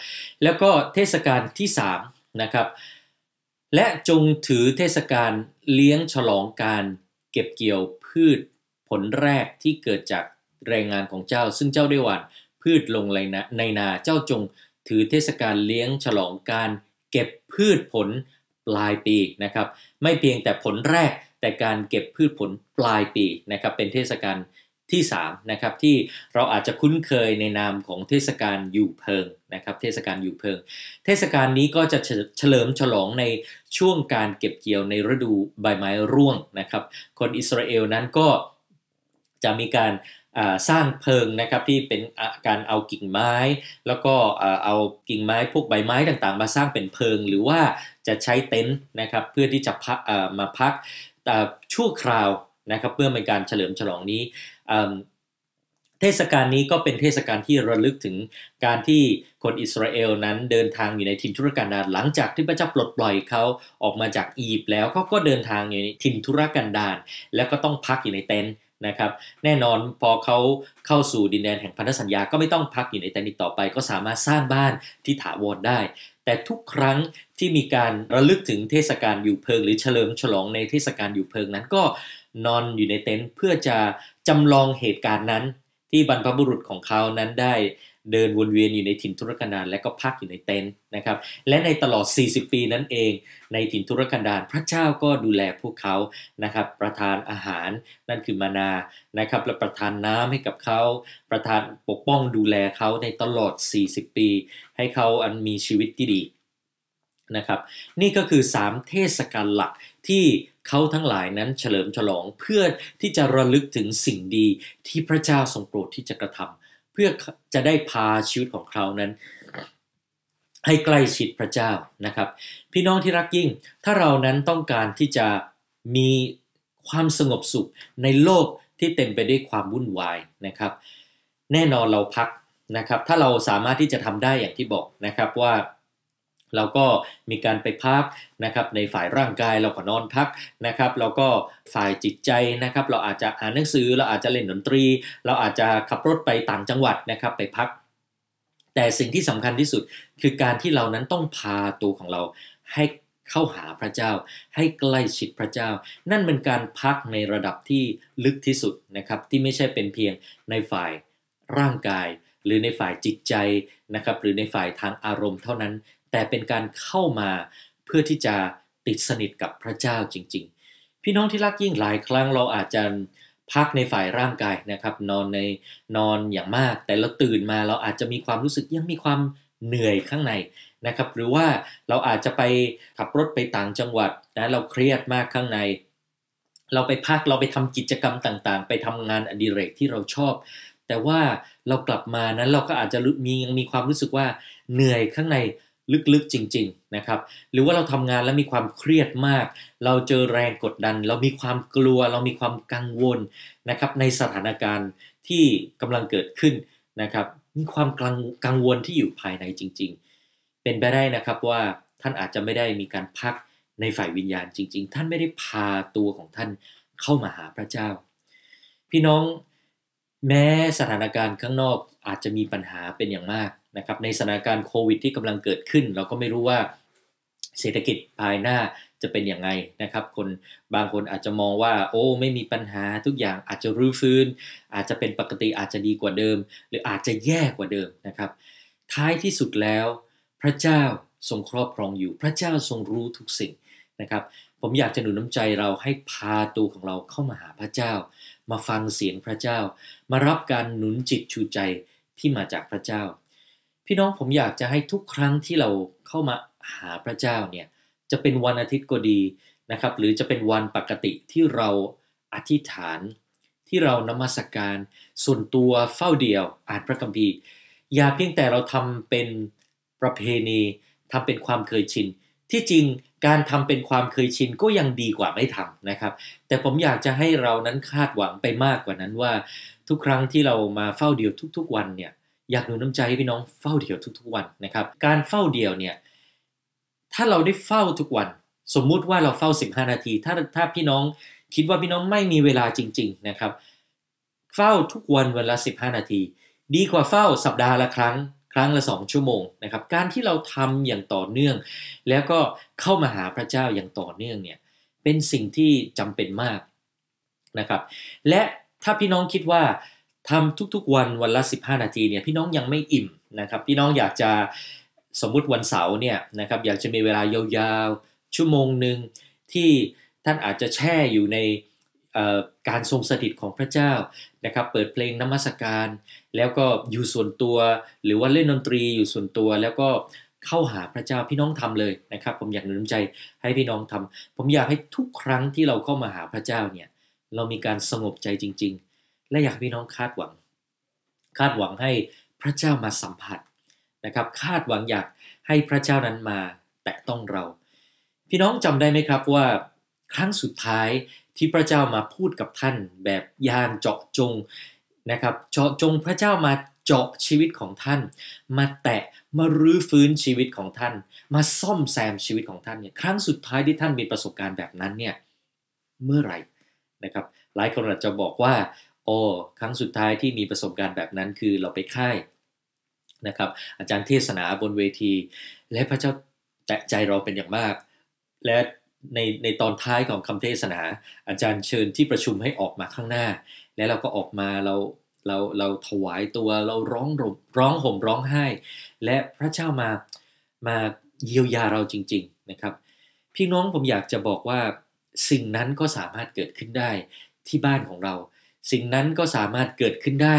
แล้วก็เทศกาลที่3นะครับและจงถือเทศกาลเลี้ยงฉลองการเก็บเกี่ยวพืชผลแรกที่เกิดจากแรงงานของเจ้าซึ่งเจ้าได้หว่านพืชลงในนาเจ้าจงถือเทศกาลเลี้ยงฉลองการเก็บพืชผลปลายปีนะครับไม่เพียงแต่ผลแรกแต่การเก็บพืชผลปลายปีนะครับเป็นเทศกาล ที่3นะครับที่เราอาจจะคุ้นเคยในนามของเทศกาลอยู่เพิงนะครับเทศกาลอยู่เพิงเทศกาลนี้ก็จะเฉลิมฉลองในช่วงการเก็บเกี่ยวในฤดูใบไม้ร่วงนะครับคนอิสราเอลนั้นก็จะมีการสร้างเพิงนะครับที่เป็นการเอากิ่งไม้แล้วก็เอากิ่งไม้พวกใบไม้ต่างๆมาสร้างเป็นเพิงหรือว่าจะใช้เต็นท์นะครับเพื่อที่จะพักมาพักชั่วคราวนะครับเพื่อเป็นการเฉลิมฉลองนี้เทศกาลนี้ก็เป็นเทศกาลที่ระลึกถึงการที่คนอิสราเอลนั้นเดินทางอยู่ในถิ่นทุรกันดารหลังจากที่พระเจ้าปลดปล่อยเขาออกมาจากอียิปต์แล้วเขาก็เดินทางอยู่ในถิ่นทุรกันดารแล้วก็ต้องพักอยู่ในเต็นท์นะครับแน่นอนพอเขาเข้าสู่ดินแดนแห่งพันธสัญญาก็ไม่ต้องพักอยู่ในเต็นท์อีกต่อไปก็สามารถสร้างบ้านที่ถาวรได้แต่ทุกครั้งที่มีการระลึกถึงเทศกาลอยู่เพิงหรือเฉลิมฉลองในเทศกาลอยู่เพิงนั้นก็นอนอยู่ในเต็นท์เพื่อจะจำลองเหตุการณ์นั้นที่บรรพบุรุษของเขานั้นได้เดินวนเวียนอยู่ในถิ่นทุรกันดารและก็พักอยู่ในเต็นท์นะครับและในตลอด40 ปีนั้นเองในถิ่นทุรกันดารพระเจ้าก็ดูแลพวกเขานะครับประทานอาหารนั่นคือมานานะครับและประทานน้ำให้กับเขาประทานปกป้องดูแลเขาในตลอด40 ปีให้เขาอันมีชีวิตที่ดีนะครับนี่ก็คือ3เทศกาลหลักที่เขาทั้งหลายนั้นเฉลิมฉลองเพื่อที่จะระลึกถึงสิ่งดีที่พระเจ้าทรงโปรดที่จะกระทำเพื่อจะได้พาชีวิตของเขานั้นให้ใกล้ชิดพระเจ้านะครับพี่น้องที่รักยิ่งถ้าเรานั้นต้องการที่จะมีความสงบสุขในโลกที่เต็มไปด้วยความวุ่นวายนะครับแน่นอนเราพักนะครับถ้าเราสามารถที่จะทำได้อย่างที่บอกนะครับว่าเราก็มีการไปพักนะครับในฝ่ายร่างกายเราก็นอนพักนะครับแล้วก็ฝ่ายจิตใจนะครับเราอาจจะอ่านหนังสือเราอาจจะเล่นดนตรีเราอาจจะขับรถไปต่างจังหวัดนะครับไปพักแต่สิ่งที่สำคัญที่สุดคือการที่เรานั้นต้องพาตัวของเราให้เข้าหาพระเจ้าให้ใกล้ชิดพระเจ้านั่นเป็นการพักในระดับที่ลึกที่สุดนะครับที่ไม่ใช่เป็นเพียงในฝ่ายร่างกายหรือในฝ่ายจิตใจนะครับหรือในฝ่ายทางอารมณ์เท่านั้นแต่เป็นการเข้ามาเพื่อที่จะติดสนิทกับพระเจ้าจริงๆพี่น้องที่รักยิ่งหลายครั้งเราอาจจะพักในฝ่ายร่างกายนะครับนอนอย่างมากแต่เราตื่นมาเราอาจจะมีความรู้สึกยังมีความเหนื่อยข้างในนะครับหรือว่าเราอาจจะไปขับรถไปต่างจังหวัดนะเราเครียดมากข้างในเราไปพักเราไปทำกิจกรรมต่างๆไปทำงานอดิเรกที่เราชอบแต่ว่าเรากลับมานั้นเราก็อาจจะยังมีความรู้สึกว่าเหนื่อยข้างในลึกๆจริงๆนะครับหรือว่าเราทำงานแล้วมีความเครียดมากเราเจอแรงกดดันเรามีความกลัวเรามีความกังวลนะครับในสถานการณ์ที่กำลังเกิดขึ้นนะครับมีความกังวลที่อยู่ภายในจริงๆเป็นไปได้นะครับว่าท่านอาจจะไม่ได้มีการพักในฝ่ายวิญญาณจริงๆท่านไม่ได้พาตัวของท่านเข้ามาหาพระเจ้าพี่น้องแม้สถานการณ์ข้างนอกอาจจะมีปัญหาเป็นอย่างมากนะครับในสถานการณ์โควิดที่กำลังเกิดขึ้นเราก็ไม่รู้ว่าเศรษฐกิจภายหน้าจะเป็นอย่างไรนะครับคนบางคนอาจจะมองว่าโอ้ไม่มีปัญหาทุกอย่างอาจจะรื้อฟื้นอาจจะเป็นปกติอาจจะดีกว่าเดิมหรืออาจจะแย่กว่าเดิมนะครับท้ายที่สุดแล้วพระเจ้าทรงครอบครองอยู่พระเจ้าทรงรู้ทุกสิ่งนะครับผมอยากจะหนุนน้ำใจเราให้พาตัวของเราเข้ามาหาพระเจ้ามาฟังเสียงพระเจ้ามารับการหนุนจิตชูใจที่มาจากพระเจ้าพี่น้องผมอยากจะให้ทุกครั้งที่เราเข้ามาหาพระเจ้าเนี่ยจะเป็นวันอาทิตย์ก็ดีนะครับหรือจะเป็นวันปกติที่เราอธิษฐานที่เรานมัสการส่วนตัวเฝ้าเดี่ยวอ่านพระคัมภีร์อย่าเพียงแต่เราทำเป็นประเพณีทำเป็นความเคยชินที่จริงการทำเป็นความเคยชินก็ยังดีกว่าไม่ทำนะครับแต่ผมอยากจะให้เรานั้นคาดหวังไปมากกว่านั้นว่าทุกครั้งที่เรามาเฝ้าเดี่ยวทุกๆวันเนี่ยอยากหนุนน้ำใจให้พี่น้องเฝ้าเดี่ยวทุกๆวันนะครับการเฝ้าเดี่ยวเนี่ยถ้าเราได้เฝ้าทุกวันสมมุติว่าเราเฝ้า15 นาทีถ้าพี่น้องคิดว่าพี่น้องไม่มีเวลาจริงๆนะครับเฝ้าทุกวันวันละ15 นาทีดีกว่าเฝ้าสัปดาห์ละครั้งละ2 ชั่วโมงนะครับการที่เราทำอย่างต่อเนื่องแล้วก็เข้ามาหาพระเจ้าอย่างต่อเนื่องเนี่ยเป็นสิ่งที่จำเป็นมากนะครับและถ้าพี่น้องคิดว่าทำทุกๆวันละ15 นาทีเนี่ยพี่น้องยังไม่อิ่มนะครับพี่น้องอยากจะสมมุติวันเสาร์เนี่ยนะครับอยากจะมีเวลายาวๆชั่วโมงนึงที่ท่านอาจจะแช่อยู่ใน การทรงสถิตของพระเจ้านะครับเปิดเพลงนมัสการแล้วก็อยู่ส่วนตัวหรือว่าเล่นดนตรีอยู่ส่วนตัวแล้วก็เข้าหาพระเจ้าพี่น้องทำเลยนะครับผมอยากหนุนใจให้พี่น้องทำผมอยากให้ทุกครั้งที่เราเข้ามาหาพระเจ้าเนี่ยเรามีการสงบใจจริงๆและอยากพี่น้องคาดหวังให้พระเจ้ามาสัมผัสนะครับคาดหวังอยากให้พระเจ้านั้นมาแตะต้องเราพี่น้องจำได้ไหมครับว่าครั้งสุดท้ายที่พระเจ้ามาพูดกับท่านแบบยานเจาะจงนะครับเจาะจงพระเจ้ามาเจาะชีวิตของท่านมาแตะมารื้อฟื้นชีวิตของท่านมาซ่อมแซมชีวิตของท่านเนี่ยครั้งสุดท้ายที่ท่านมีประสบการณ์แบบนั้นเนี่ยเมื่อไหร่นะครับหลายคนอาจจะบอกว่าโอ้ครั้งสุดท้ายที่มีประสบการณ์แบบนั้นคือเราไปค่ายนะครับอาจารย์เทศนาบนเวทีและพระเจ้าแตะใจเราเป็นอย่างมากและในตอนท้ายของคำเทศนาอาจารย์เชิญที่ประชุมให้ออกมาข้างหน้าและเราก็ออกมาเราถวายตัวเราร้องห่มร้องไห้และพระเจ้ามาเยียวยาเราจริงๆนะครับพี่น้องผมอยากจะบอกว่าสิ่งนั้นก็สามารถเกิดขึ้นได้ที่บ้านของเราสิ่งนั้นก็สามารถเกิดขึ้นได้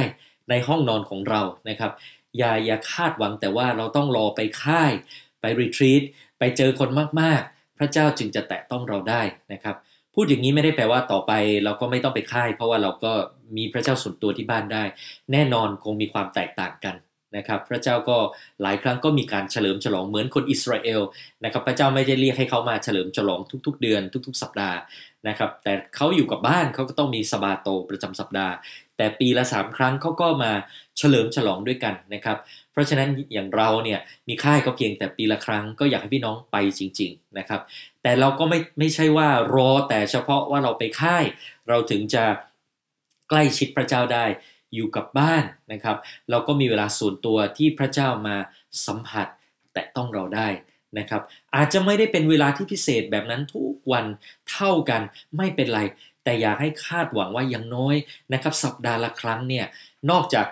ในห้องนอนของเรานะครับอย่าคาดหวังแต่ว่าเราต้องรอไปค่ายไปรีทรีตไปเจอคนมากๆพระเจ้าจึงจะแตะต้องเราได้นะครับพูดอย่างนี้ไม่ได้แปลว่าต่อไปเราก็ไม่ต้องไปค่ายเพราะว่าเราก็มีพระเจ้าส่วนตัวที่บ้านได้แน่นอนคงมีความแตกต่างกันนะครับพระเจ้าก็หลายครั้งก็มีการเฉลิมฉลองเหมือนคนอิสราเอลนะครับพระเจ้าไม่ได้เรียกให้เขามาเฉลิมฉลองทุกๆเดือนทุกๆสัปดาห์นะครับแต่เขาอยู่กับบ้านเขาก็ต้องมีสะบาโตประจำสัปดาห์แต่ปีละ3ครั้งเขาก็มาเฉลิมฉลองด้วยกันนะครับเพราะฉะนั้นอย่างเราเนี่ยมีค่ายก็เพียงแต่ปีละครั้งก็อยากให้พี่น้องไปจริงๆนะครับแต่เราก็ไม่ใช่ว่ารอแต่เฉพาะว่าเราไปค่ายเราถึงจะใกล้ชิดพระเจ้าได้อยู่กับบ้านนะครับเราก็มีเวลาส่วนตัวที่พระเจ้ามาสัมผัสแตะต้องเราได้นะครับอาจจะไม่ได้เป็นเวลาที่พิเศษแบบนั้นทุกวันเท่ากันไม่เป็นไรแต่อยากให้คาดหวังว่าอย่างน้อยนะครับสัปดาห์ละครั้งเนี่ยนอกจาก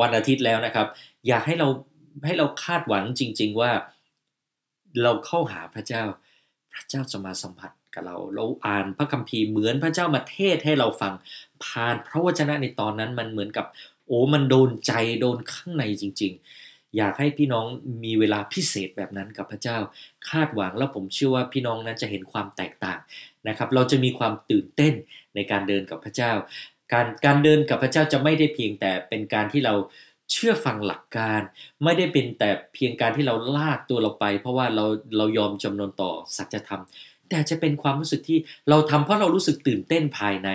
วันอาทิตย์แล้วนะครับอยากให้เราคาดหวังจริงๆว่าเราเข้าหาพระเจ้าพระเจ้าจะมาสัมผัสกับเราอ่านพระคัมภีร์เหมือนพระเจ้ามาเทศให้เราฟังผ่านพระวจนะในตอนนั้นมันเหมือนกับโอ้มันโดนใจโดนข้างในจริงๆอยากให้พี่น้องมีเวลาพิเศษแบบนั้นกับพระเจ้าคาดหวังแล้วผมเชื่อว่าพี่น้องนั้นจะเห็นความแตกต่างนะครับเราจะมีความตื่นเต้นในการเดินกับพระเจ้าการเดินกับพระเจ้าจะไม่ได้เพียงแต่เป็นการที่เราเชื่อฟังหลักการไม่ได้เป็นแต่เพียงการที่เราลากตัวเราไปเพราะว่าเรายอมจำนนต่อสัจธรรมแต่จะเป็นความรู้สึกที่เราทำเพราะเรารู้สึกตื่นเต้นภายใน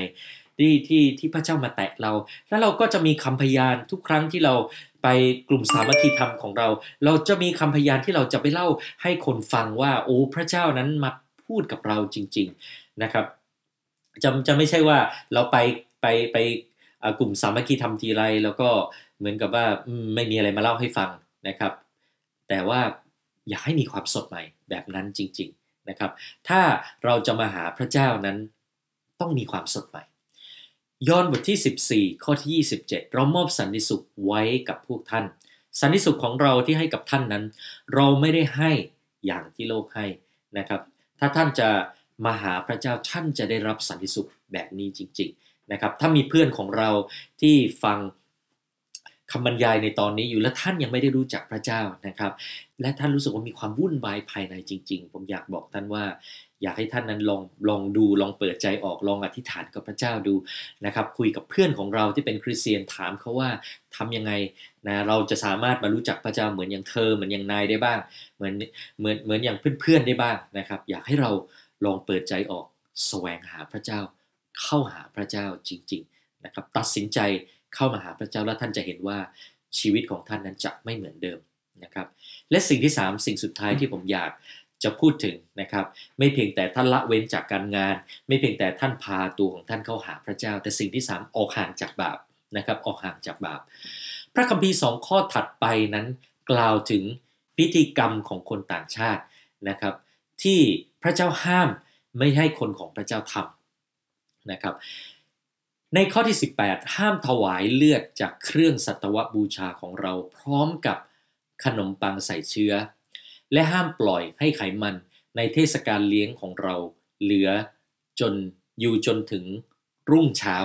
ที่พระเจ้ามาแตะเราแล้วเราก็จะมีคำพยานทุกครั้งที่เราไปกลุ่มสามัคคีธรรมของเราจะมีคำพยานที่เราจะไปเล่าให้คนฟังว่าโอ้พระเจ้านั้นมาพูดกับเราจริงๆนะครับจะไม่ใช่ว่าเราไปกลุ่มสามัคคีธรรมทีไรแล้วก็เหมือนกับว่าไม่มีอะไรมาเล่าให้ฟังนะครับแต่ว่าอยากให้มีความสดใหม่แบบนั้นจริงๆนะครับถ้าเราจะมาหาพระเจ้านั้นต้องมีความสดใหม่ยอห์นบทที่14ข้อที่27เรามอบสันติสุขไว้กับพวกท่านสันติสุขของเราที่ให้กับท่านนั้นเราไม่ได้ให้อย่างที่โลกให้นะครับถ้าท่านจะมาหาพระเจ้าท่านจะได้รับสันติสุขแบบนี้จริงๆนะครับถ้ามีเพื่อนของเราที่ฟังคำบรรยายในตอนนี้อยู่และท่านยังไม่ได้รู้จักพระเจ้านะครับและท่านรู้สึกว่ามีความวุ่นวายภายในจริงๆผมอยากบอกท่านว่าอยากให้ท่านนั้นลองดูลองเปิดใจออกลองอธิษฐานกับพระเจ้าดูนะครับคุยกับเพื่อนของเราที่เป็นคริสเตียนถามเขาว่าทำยังไงนะเราจะสามารถมารู้จักพระเจ้าเหมือนอย่างเธอเหมือนอย่างนายได้บ้างเหมือนอย่างเพื่อนๆได้บ้างนะครับอยากให้เราลองเปิดใจออกแสวงหาพระเจ้าเข้าหาพระเจ้าจริงๆนะครับตัดสินใจเข้ามาหาพระเจ้าแล้วท่านจะเห็นว่าชีวิตของท่านนั้นจะไม่เหมือนเดิมนะครับและสิ่งที่3สิ่งสุดท้ายที่ผมอยากจะพูดถึงนะครับไม่เพียงแต่ท่านละเว้นจากการงานไม่เพียงแต่ท่านพาตัวของท่านเข้าหาพระเจ้าแต่สิ่งที่3ออกห่างจากบาปนะครับออกห่างจากบาปพระคัมภีร์2ข้อถัดไปนั้นกล่าวถึงพิธีกรรมของคนต่างชาตินะครับที่พระเจ้าห้ามไม่ให้คนของพระเจ้าทำนะครับในข้อที่18ห้ามถวายเลือดจากเครื่องสัตวบูชาของเราพร้อมกับขนมปังใส่เชื้อและห้ามปล่อยให้ไขมันในเทศกาลเลี้ยงของเราเหลือจนถึง รุ่งเช้า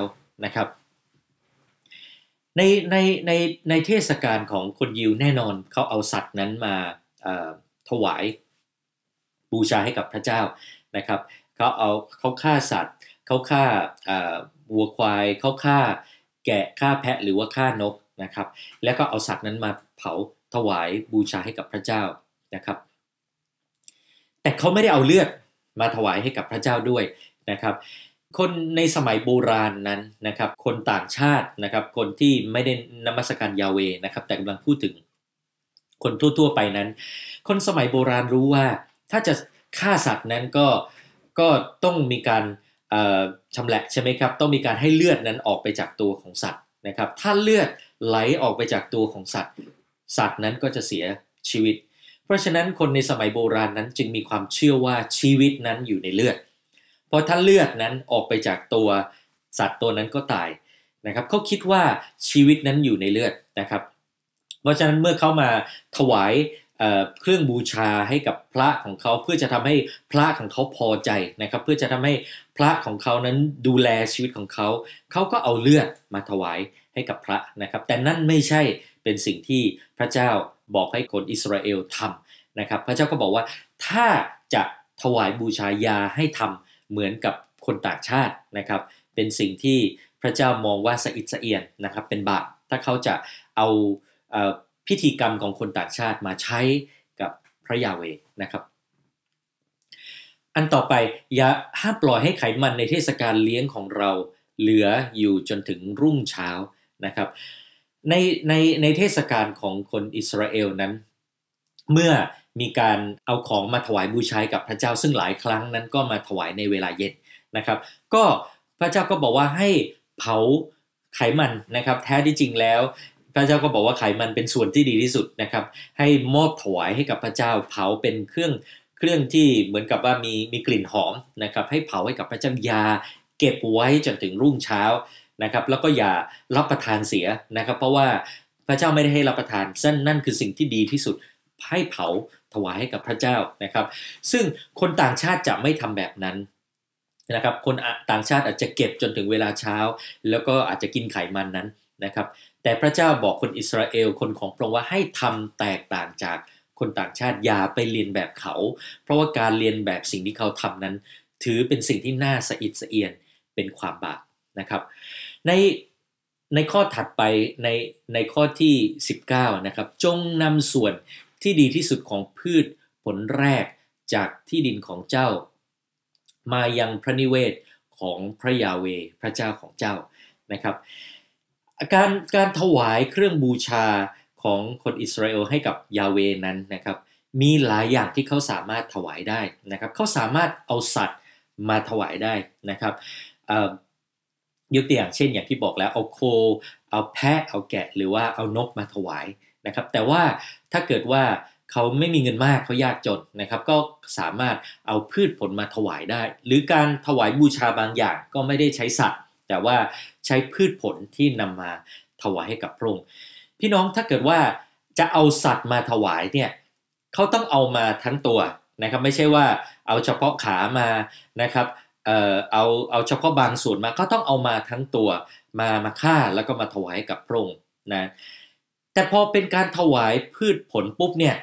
นะครับในเทศกาลของคนยิวแน่นอนเขาเอาสัตว์นั้นมาถวายบูชาให้กับพระเจ้านะครับเขาฆ่าสัตว์เขาฆ่าวัวควายเขาฆ่าแกะฆ่าแพะหรือว่าฆ่านกนะครับแล้วก็เอาสัตว์นั้นมาเผาถวายบูชาให้กับพระเจ้านะครับแต่เขาไม่ได้เอาเลือดมาถวายให้กับพระเจ้าด้วยนะครับคนในสมัยโบราณนั้นนะครับคนต่างชาตินะครับคนที่ไม่ได้นมัสการยาเวห์นะครับแต่กำลังพูดถึงคนทั่วๆไปนั้นคนสมัยโบราณรู้ว่าถ้าจะฆ่าสัตว์นั้นก็ต้องมีการชำแหละใช่ไหมครับต้องมีการให้เลือดนั้นออกไปจากตัวของสัตว์นะครับถ้าเลือดไหลออกไปจากตัวของสัตว์นั้นก็จะเสียชีวิตเพราะฉะนั้นคนในสมัยโบราณนั้นจึงมีความเชื่อว่าชีวิตนั้นอยู่ในเลือดเพราะถ้าเลือดนั้นออกไปจากตัวสัตว์ตัวนั้นก็ตายนะครับเขาคิดว่าชีวิตนั้นอยู่ในเลือดนะครับเพราะฉะนั้นเมื่อเขามาถวายเครื่องบูชาให้กับพระของเขาเพื่อจะทำให้พระของเขาพอใจนะครับเพื่อจะทำให้พระของเขานั้นดูแลชีวิตของเขาเขาก็เอาเลือดมาถวายให้กับพระนะครับแต่นั่นไม่ใช่เป็นสิ่งที่พระเจ้าบอกให้คนอิสราเอลทำนะครับพระเจ้าก็บอกว่าถ้าจะถวายบูชายาให้ทำเหมือนกับคนต่างชาตินะครับเป็นสิ่งที่พระเจ้ามองว่าสะอิดสะเอียนนะครับเป็นบาปถ้าเขาจะเอาพิธีกรรมของคนต่างชาติมาใช้กับพระยาเวห์นะครับอันต่อไปอย่าห้ามปล่อยให้ไขมันในเทศกาลเลี้ยงของเราเหลืออยู่จนถึงรุ่งเช้านะครับในเทศกาลของคนอิสราเอลนั้นเมื่อมีการเอาของมาถวายบูชากับพระเจ้าซึ่งหลายครั้งนั้นก็มาถวายในเวลาเย็นนะครับก็พระเจ้าก็บอกว่าให้เผาไขมันนะครับแท้ที่จริงแล้วพระเจ้าก็บอกว่าไขมันเป็นส่วนที่ดีที่สุดนะครับให้มอบถวายให้กับพระเจ้าเผาเป็นเครื่องที่เหมือนกับว่ามีกลิ่นหอมนะครับให้เผาให้กับพระเจ้ายาเก็บไว้จนถึงรุ่งเช้านะครับแล้วก็อย่ารับประทานเสียนะครับเพราะว่าพระเจ้าไม่ได้ให้รับประทานนั่นคือสิ่งที่ดีที่สุดให้เผาถวายให้กับพระเจ้านะครับซึ่งคนต่างชาติจะไม่ทำแบบนั้นนะครับคนต่างชาติอาจจะเก็บจนถึงเวลาเช้าแล้วก็อาจจะกินไขมันนั้นนะครับแต่พระเจ้าบอกคนอิสราเอลคนของพระองค์ว่าให้ทำแตกต่างจากคนต่างชาติอย่าไปเรียนแบบเขาเพราะว่าการเรียนแบบสิ่งที่เขาทำนั้นถือเป็นสิ่งที่น่าสะอิดสะเอียนเป็นความบาปนะครับในข้อถัดไปในข้อที่19นะครับจงนำส่วนที่ดีที่สุดของพืชผลแรกจากที่ดินของเจ้ามายังพระนิเวศของพระยาเวห์พระเจ้าของเจ้านะครับการถวายเครื่องบูชาของคนอิสราเอลให้กับยาเวห์นั้นนะครับมีหลายอย่างที่เขาสามารถถวายได้นะครับเขาสามารถเอาสัตว์มาถวายได้นะครับยกตัวอย่างเช่นอย่างที่บอกแล้วเอาโคเอาแพะเอาแกะหรือว่าเอานกมาถวายนะครับแต่ว่าถ้าเกิดว่าเขาไม่มีเงินมากเขายากจนนะครับก็สามารถเอาพืชผลมาถวายได้หรือการถวายบูชาบางอย่างก็ไม่ได้ใช้สัตว์แต่ว่าใช้พืชผลที่นำมาถวายให้กับพระองค์พี่น้องถ้าเกิดว่าจะเอาสัตว์มาถวายเนี่ยเขาต้องเอามาทั้งตัวนะครับไม่ใช่ว่าเอาเฉพาะขามานะครับเอาเฉพาะบางส่วนมาก็ต้องเอามาทั้งตัวมาฆ่าแล้วก็มาถวายกับพระองค์นะแต่พอเป็นการถวายพืชผลปุ๊บเนี่ย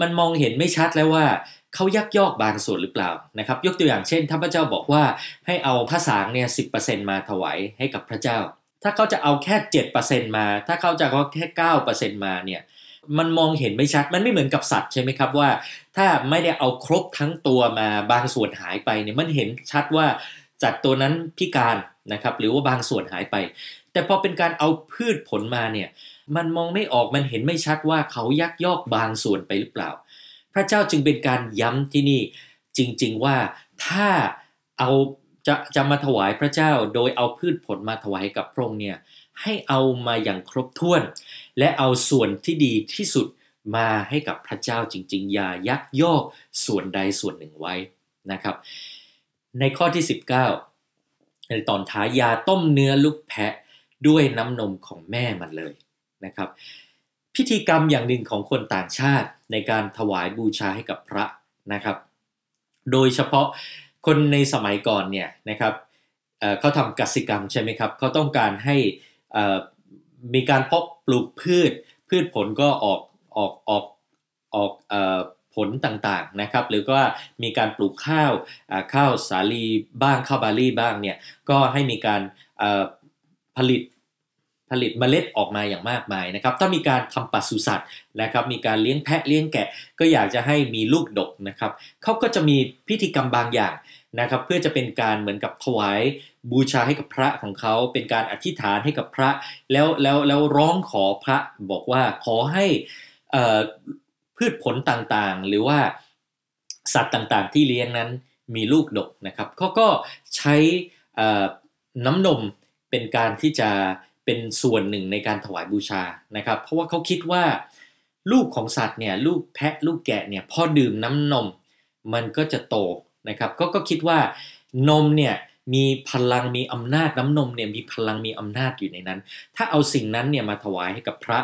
มันมองเห็นไม่ชัดแล้วว่าเขายักยอกบางส่วนหรือเปล่านะครับยกตัวอย่างเช่นถ้าพระเจ้าบอกว่าให้เอาข้าวสารเนี่ย 10% มาถวายให้กับพระเจ้าถ้าเขาจะเอาแค่ 7% มาถ้าเขาจะเอาแค่ 9% มาเนี่ยมันมองเห็นไม่ชัดมันไม่เหมือนกับสัตว์ใช่ไหมครับว่าถ้าไม่ได้เอาครบทั้งตัวมาบางส่วนหายไปเนี่ยมันเห็นชัดว่าสัตว์ตัวนั้นพิการนะครับหรือว่าบางส่วนหายไปแต่พอเป็นการเอาพืชผลมาเนี่ยมันมองไม่ออกมันเห็นไม่ชัดว่าเขายักยอกบางส่วนไปหรือเปล่าพระเจ้าจึงเป็นการย้ำที่นี่จริงๆว่าถ้าเอาจะมาถวายพระเจ้าโดยเอาพืชผลมาถวายกับพระองค์เนี่ยให้เอามาอย่างครบถ้วนและเอาส่วนที่ดีที่สุดมาให้กับพระเจ้าจริงๆอย่ายักยอกส่วนใดส่วนหนึ่งไว้นะครับในข้อที่19ในตอนท้ายอย่าต้มเนื้อลูกแพะด้วยน้ำนมของแม่มันเลยนะครับพิธีกรรมอย่างหนึ่งของคนต่างชาติในการถวายบูชาให้กับพระนะครับโดยเฉพาะคนในสมัยก่อนเนี่ยนะครับ เขาทำกสิกรรมใช่ไหมครับเขาต้องการให้มีการเพาะปลูกพืชผลก็ออกผลต่างๆนะครับหรือว่ามีการปลูกข้าวสาลีบ้างข้าวบาลีบ้างเนี่ยก็ให้มีการผลิตเมล็ดออกมาอย่างมากมายนะครับถ้ามีการทำปศุสัตว์นะครับมีการเลี้ยงแพะเลี้ยงแกะก็อยากจะให้มีลูกดกนะครับเขาก็จะมีพิธีกรรมบางอย่างนะครับเพื่อจะเป็นการเหมือนกับถวายบูชาให้กับพระของเขาเป็นการอธิษฐานให้กับพระแล้วร้องขอพระบอกว่าขอให้พืชผลต่างๆหรือว่าสัตว์ต่างๆที่เลี้ยงนั้นมีลูกดกนะครับเขาก็ใช้น้ำนมเป็นการที่จะเป็นส่วนหนึ่งในการถวายบูชานะครับเพราะว่าเขาคิดว่าลูกของสัตว์เนี่ยลูกแพะลูกแกะเนี่ยพอดื่มน้ำนมมันก็จะโตนะครับเขาก็คิดว่านมเนี่ยมีพลังมีอำนาจน้ำนมเนี่ยมีพลังมีอำนาจอยู่ในนั้นถ้าเอาสิ่งนั้นเนี่ยมาถวายให้กับพระ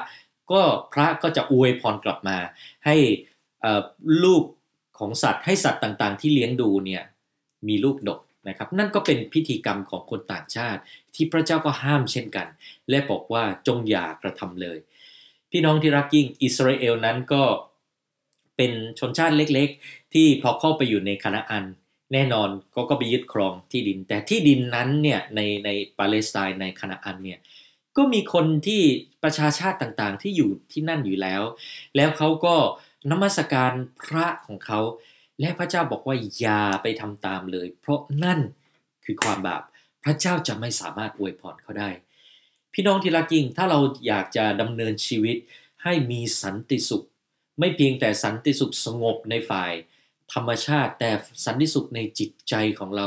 ก็พระก็จะอวยพรกลับมาให้ลูกของสัตว์ให้สัตว์ต่างๆที่เลี้ยงดูเนี่ยมีลูกดกนะครับนั่นก็เป็นพิธีกรรมของคนต่างชาติที่พระเจ้าก็ห้ามเช่นกันและบอกว่าจงอย่ากระทำเลยพี่น้องที่รักยิ่งอิสราเอลนั้นก็เป็นชนชาติเล็กๆที่พอเข้าไปอยู่ในคานาอันแน่นอนก็ไปยึดครองที่ดินแต่ที่ดินนั้นเนี่ยในปาเลสไตน์ในคานาอันเนี่ยก็มีคนที่ประชาชาติต่างๆที่อยู่ที่นั่นอยู่แล้วเขาก็นมัสการพระของเขาและพระเจ้าบอกว่าอย่าไปทำตามเลยเพราะนั่นคือความบาปพระเจ้าจะไม่สามารถอวยพรเขาได้พี่น้องที่รักยิ่งถ้าเราอยากจะดำเนินชีวิตให้มีสันติสุขไม่เพียงแต่สันติสุขสงบในฝ่ายธรรมชาติแต่สันติสุขในจิตใจของเรา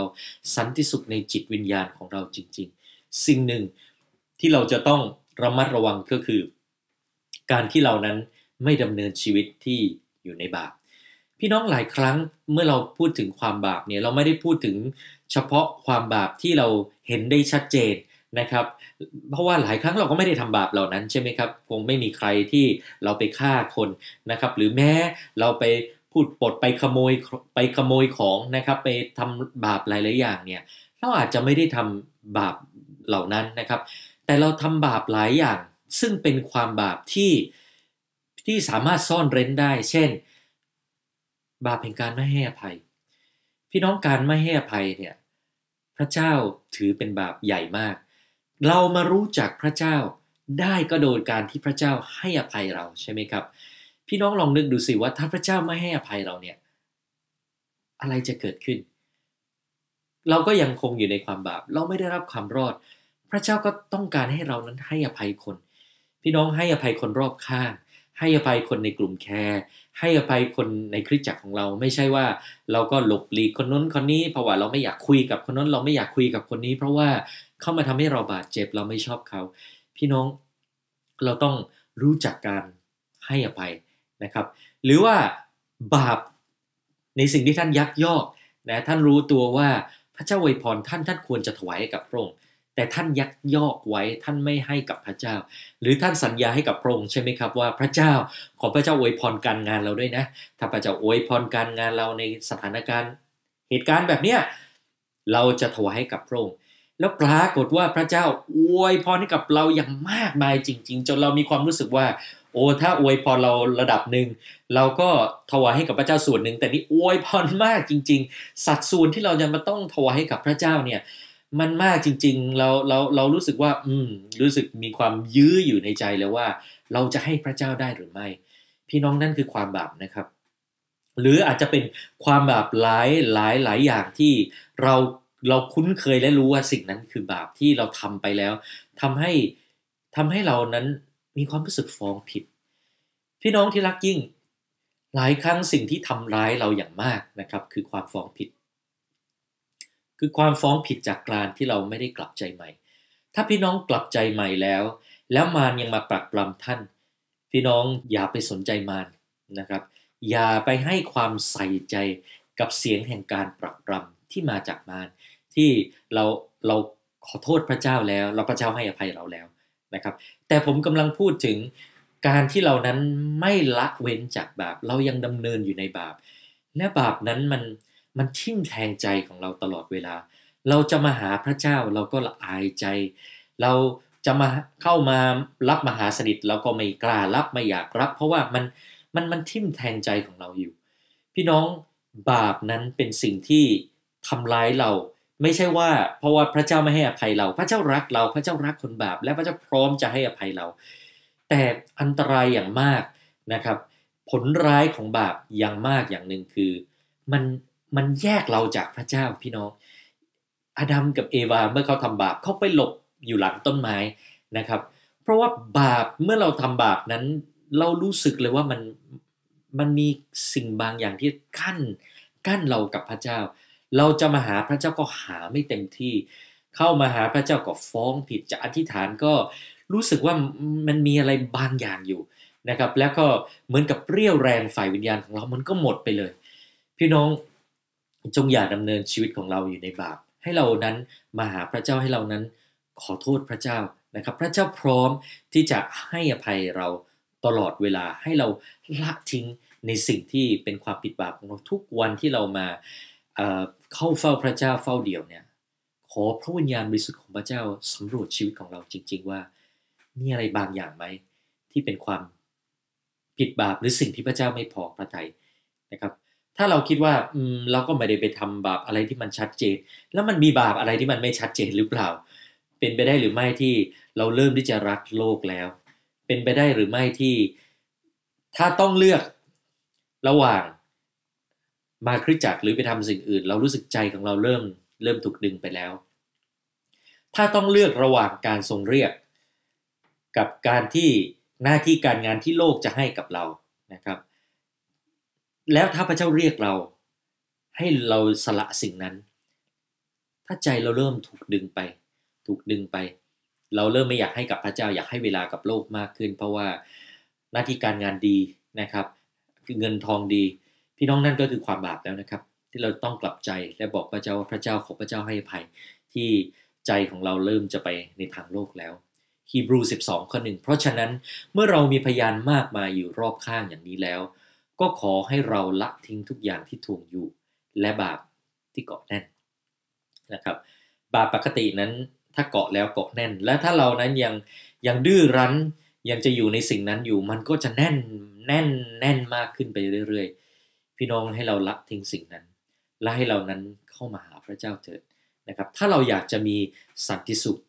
สันติสุขในจิตวิญญาณของเราจริงๆสิ่งหนึ่งที่เราจะต้องระมัดระวังก็คือการที่เรานั้นไม่ดำเนินชีวิตที่อยู่ในบาปพี่น้องหลายครั้งเมื่อเราพูดถึงความบาปเนี่ยเราไม่ได้พูดถึงเฉพาะความบาปที่เราเห็นได้ชัดเจนนะครับเพราะว่าหลายครั้งเราก็ไม่ได้ทำบาปเหล่านั้นใช่ไหมครับคงไม่มีใครที่เราไปฆ่าคนนะครับหรือแม้เราไปพูดปดไปขโมยของนะครับไปทำบาปหลายๆอย่างเนี่ยเราอาจจะไม่ได้ทำบาปเหล่านั้นนะครับแต่เราทำบาปหลายอย่างซึ่งเป็นความบาปที่สามารถซ่อนเร้นได้เช่นบาปแห่งการไม่ให้อภัยพี่น้องการไม่ให้อภัยเนี่ยพระเจ้าถือเป็นบาปใหญ่มากเรามารู้จักพระเจ้าได้ก็โดยการที่พระเจ้าให้อภัยเราใช่ไหมครับพี่น้องลองนึกดูสิว่าถ้าพระเจ้าไม่ให้อภัยเราเนี่ยอะไรจะเกิดขึ้นเราก็ยังคงอยู่ในความบาปเราไม่ได้รับความรอดพระเจ้าก็ต้องการให้เรานั้นให้อภัยคนพี่น้องให้อภัยคนรอบข้างให้อภัยคนในกลุ่มแคร์ให้อภัยคนในคริสตจักรของเราไม่ใช่ว่าเราก็หลบหลีกคนนู้นคนนี้เพราะว่าเราไม่อยากคุยกับคนนู้นเราไม่อยากคุยกับคนนี้เพราะว่าเขามาทำให้เราบาดเจ็บเราไม่ชอบเขาพี่น้องเราต้องรู้จักการให้อภัยนะครับหรือว่าบาปในสิ่งที่ท่านยักยอกนะท่านรู้ตัวว่าพระเจ้าอวยพรท่านควรจะถวายกับพระองค์แต่ท่านยักยอกไว้ท่านไม่ให้กับพระเจ้าหรือท่านสัญญาให้กับพระองค์ใช่ไหมครับว่าพระเจ้าขอพระเจ้าอวยพรการงานเราด้วยนะถ้าพระเจ้าอวยพรการงานเราในสถานการณ์เหตุการณ์แบบเนี้ยเราจะถวายให้กับพระองค์แล้วปรากฏว่าพระเจ้าอวยพรให้กับเราอย่างมากมายจริงๆจนเรามีความรู้สึกว่าโอ้ถ้าอวยพรเราระดับหนึ่งเราก็ถวายให้กับพระเจ้าส่วนหนึ่งแต่นี่อวยพรมากจริงๆสัดส่วนที่เราจะมาต้องถวายให้กับพระเจ้าเนี่ยมันมากจริงๆเรารู้สึกว่ารู้สึกมีความยื้ออยู่ในใจแล้วว่าเราจะให้พระเจ้าได้หรือไม่พี่น้องนั่นคือความบาปนะครับหรืออาจจะเป็นความบาปหลายอย่างที่เราคุ้นเคยและรู้ว่าสิ่งนั้นคือบาปที่เราทำไปแล้วทำให้เรานั้นมีความรู้สึกฟ้องผิดพี่น้องที่รักยิ่งหลายครั้งสิ่งที่ทำร้ายเราอย่างมากนะครับคือความฟ้องผิดคือความฟ้องผิดจากการที่เราไม่ได้กลับใจใหม่ถ้าพี่น้องกลับใจใหม่แล้วมารยังมาปรักปรำท่านพี่น้องอย่าไปสนใจมารนะครับอย่าไปให้ความใส่ใจกับเสียงแห่งการปรักปรำที่มาจากมารที่เราขอโทษพระเจ้าแล้วเราพระเจ้าให้อภัยเราแล้วนะครับแต่ผมกำลังพูดถึงการที่เรานั้นไม่ละเว้นจากบาปเรายังดำเนินอยู่ในบาปและบาปนั้นมันทิ่มแทงใจของเราตลอดเวลา เราจะมาหาพระเจ้าเราก็ละอายใจเราจะมาเข้ามารับมหาสนิทเราก็ไม่กล้ารับไม่อยากรับเพราะว่ามันทิ่มแทงใจของเราอยู่พี่น้องบาปนั้นเป็นสิ่งที่ทำร้ายเราไม่ใช่ว่าเพราะว่าพระเจ้าไม่ให้อภัยเราพระเจ้ารักเราพระเจ้ารักคนบาปและพระเจ้าพร้อมจะให้อภัยเราแต่อันตรายอย่างมากนะครับผลร้ายของบาปอย่างมากอย่างหนึ่งคือมันแยกเราจากพระเจ้าพี่น้องอาดัมกับเอวาเมื่อเขาทำบาปเขาไปหลบอยู่หลังต้นไม้นะครับเพราะว่าบาปเมื่อเราทำบาปนั้นเรารู้สึกเลยว่ามันมีสิ่งบางอย่างที่กั้นเรากับพระเจ้าเราจะมาหาพระเจ้าก็หาไม่เต็มที่เข้ามาหาพระเจ้าก็ฟ้องผิดจะอธิษฐานก็รู้สึกว่ามันมีอะไรบางอย่างอยู่นะครับแล้วก็เหมือนกับเรี่ยวแรงฝ่ายวิญญาณของเรามันก็หมดไปเลยพี่น้องจงอย่าดำเนินชีวิตของเราอยู่ในบาปให้เรานั้นมาหาพระเจ้าให้เรานั้นขอโทษพระเจ้านะครับพระเจ้าพร้อมที่จะให้อภัยเราตลอดเวลาให้เราละทิ้งในสิ่งที่เป็นความผิดบาปของเราทุกวันที่เรามาเข้าเฝ้าพระเจ้าเฝ้าเดี่ยวเนี่ยขอพระวิญญาณบริสุทธิ์ของพระเจ้าสำรวจชีวิตของเราจริงๆว่ามีอะไรบางอย่างไหมที่เป็นความผิดบาปหรือสิ่งที่พระเจ้าไม่พอพระทัยนะครับถ้าเราคิดว่าเราก็ไม่ได้ไปทำบาปอะไรที่มันชัดเจนแล้วมันมีบาปอะไรที่มันไม่ชัดเจนหรือเปล่าเป็นไปได้หรือไม่ที่เราเริ่มที่จะรักโลกแล้วเป็นไปได้หรือไม่ที่ถ้าต้องเลือกระหว่างมาคริสตจักรหรือไปทำสิ่งอื่นเรารู้สึกใจของเราเริ่มถูกดึงไปแล้วถ้าต้องเลือกระหว่างการทรงเรียกกับการที่หน้าที่การงานที่โลกจะให้กับเรานะครับแล้วถ้าพระเจ้าเรียกเราให้เราสละสิ่งนั้นถ้าใจเราเริ่มถูกดึงไปเราเริ่มไม่อยากให้กับพระเจ้าอยากให้เวลากับโลกมากขึ้นเพราะว่าหน้าที่การงานดีนะครับเงินทองดีพี่น้องนั่นก็คือความบาปแล้วนะครับที่เราต้องกลับใจและบอกพระเจ้าว่าพระเจ้าขอพระเจ้าให้อภัยที่ใจของเราเริ่มจะไปในทางโลกแล้วฮีบรู12:1เพราะฉะนั้นเมื่อเรามีพยานมากมายอยู่รอบข้างอย่างนี้แล้วก็ขอให้เราละทิ้งทุกอย่างที่ถ่วงอยู่และบาปที่เกาะแน่นนะครับบาปปกตินั้นถ้าเกาะแล้วเกาะแน่นและถ้าเรานั้นยังดื้อรั้นยังจะอยู่ในสิ่งนั้นอยู่มันก็จะแน่นมากขึ้นไปเรื่อยๆพี่น้องให้เราละทิ้งสิ่งนั้นและให้เรานั้นเข้ามาหาพระเจ้าเถิดนะครับถ้าเราอยากจะมีสันติสุข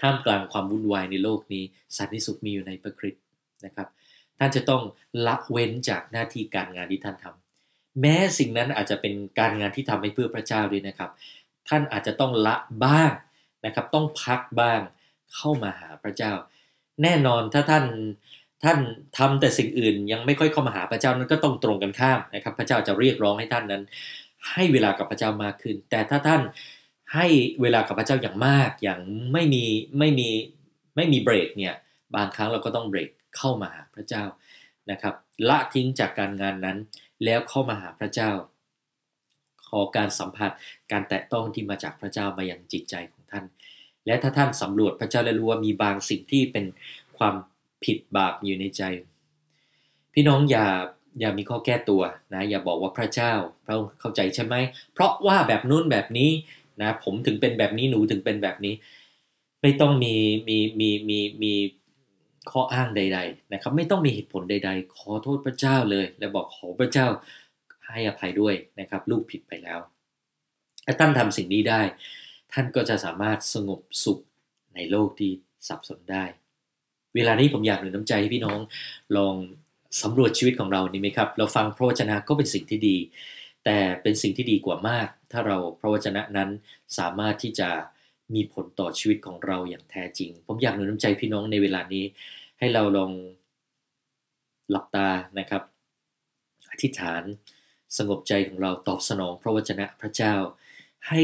ท่ามกลางความวุ่นวายในโลกนี้สันติสุขมีอยู่ในพระคริสต์นะครับท่านจะต้องละเว้นจากหน้าที่การงานที่ท่านทำแม้สิ่งนั้นอาจจะเป็นการงานที่ทำให้เพื่อพระเจ้าด้วยนะครับท่านอาจจะต้องละบ้างนะครับต้องพักบ้างเข้ามาหาพระเจ้าแน่นอนถ้าท่านทำแต่สิ่งอื่นยังไม่ค่อยเข้ามาหาพระเจ้านั้นก็ต้องตรงกันข้ามนะครับพระเจ้าจะเรียกร้องให้ท่านนั้นให้เวลากับพระเจ้ามากขึ้นแต่ถ้าท่านให้เวลากับพระเจ้าอย่างมากอย่างไม่มีเบรกเนี่ยบางครั้งเราก็ต้องเบรกเข้ามาหาพระเจ้านะครับละทิ้งจากการงานนั้นแล้วเข้ามาหาพระเจ้าขอการสัมผัสการแตะต้องที่มาจากพระเจ้ามายังจิตใจของท่านและถ้าท่านสำรวจพระเจ้าและรู้ว่ามีบางสิ่งที่เป็นความผิดบาปอยู่ในใจพี่น้องอย่ามีข้อแก้ตัวนะอย่าบอกว่าพระเจ้าพระองค์เข้าใจใช่ไหมเพราะว่าแบบนู้นแบบนี้นะผมถึงเป็นแบบนี้หนูถึงเป็นแบบนี้ไม่ต้องมีข้ออ้างใดๆนะครับไม่ต้องมีเหตุผลใดๆขอโทษพระเจ้าเลยและบอกขอพระเจ้าให้อภัยด้วยนะครับลูกผิดไปแล้วถ้าท่านทำสิ่งนี้ได้ท่านก็จะสามารถสงบสุขในโลกที่สับสนได้เวลานี้ผมอยากหนุนน้ำใจให้พี่น้องลองสำรวจชีวิตของเรานี่ไหมครับเราฟังพระวจนะก็เป็นสิ่งที่ดีแต่เป็นสิ่งที่ดีกว่ามากถ้าเราพระวจนะนั้นสามารถที่จะมีผลต่อชีวิตของเราอย่างแท้จริงผมอยากหนุนน้ำใจพี่น้องในเวลานี้ให้เราลองหลับตานะครับอธิษฐานสงบใจของเราตอบสนองพระวจนะพระเจ้าให้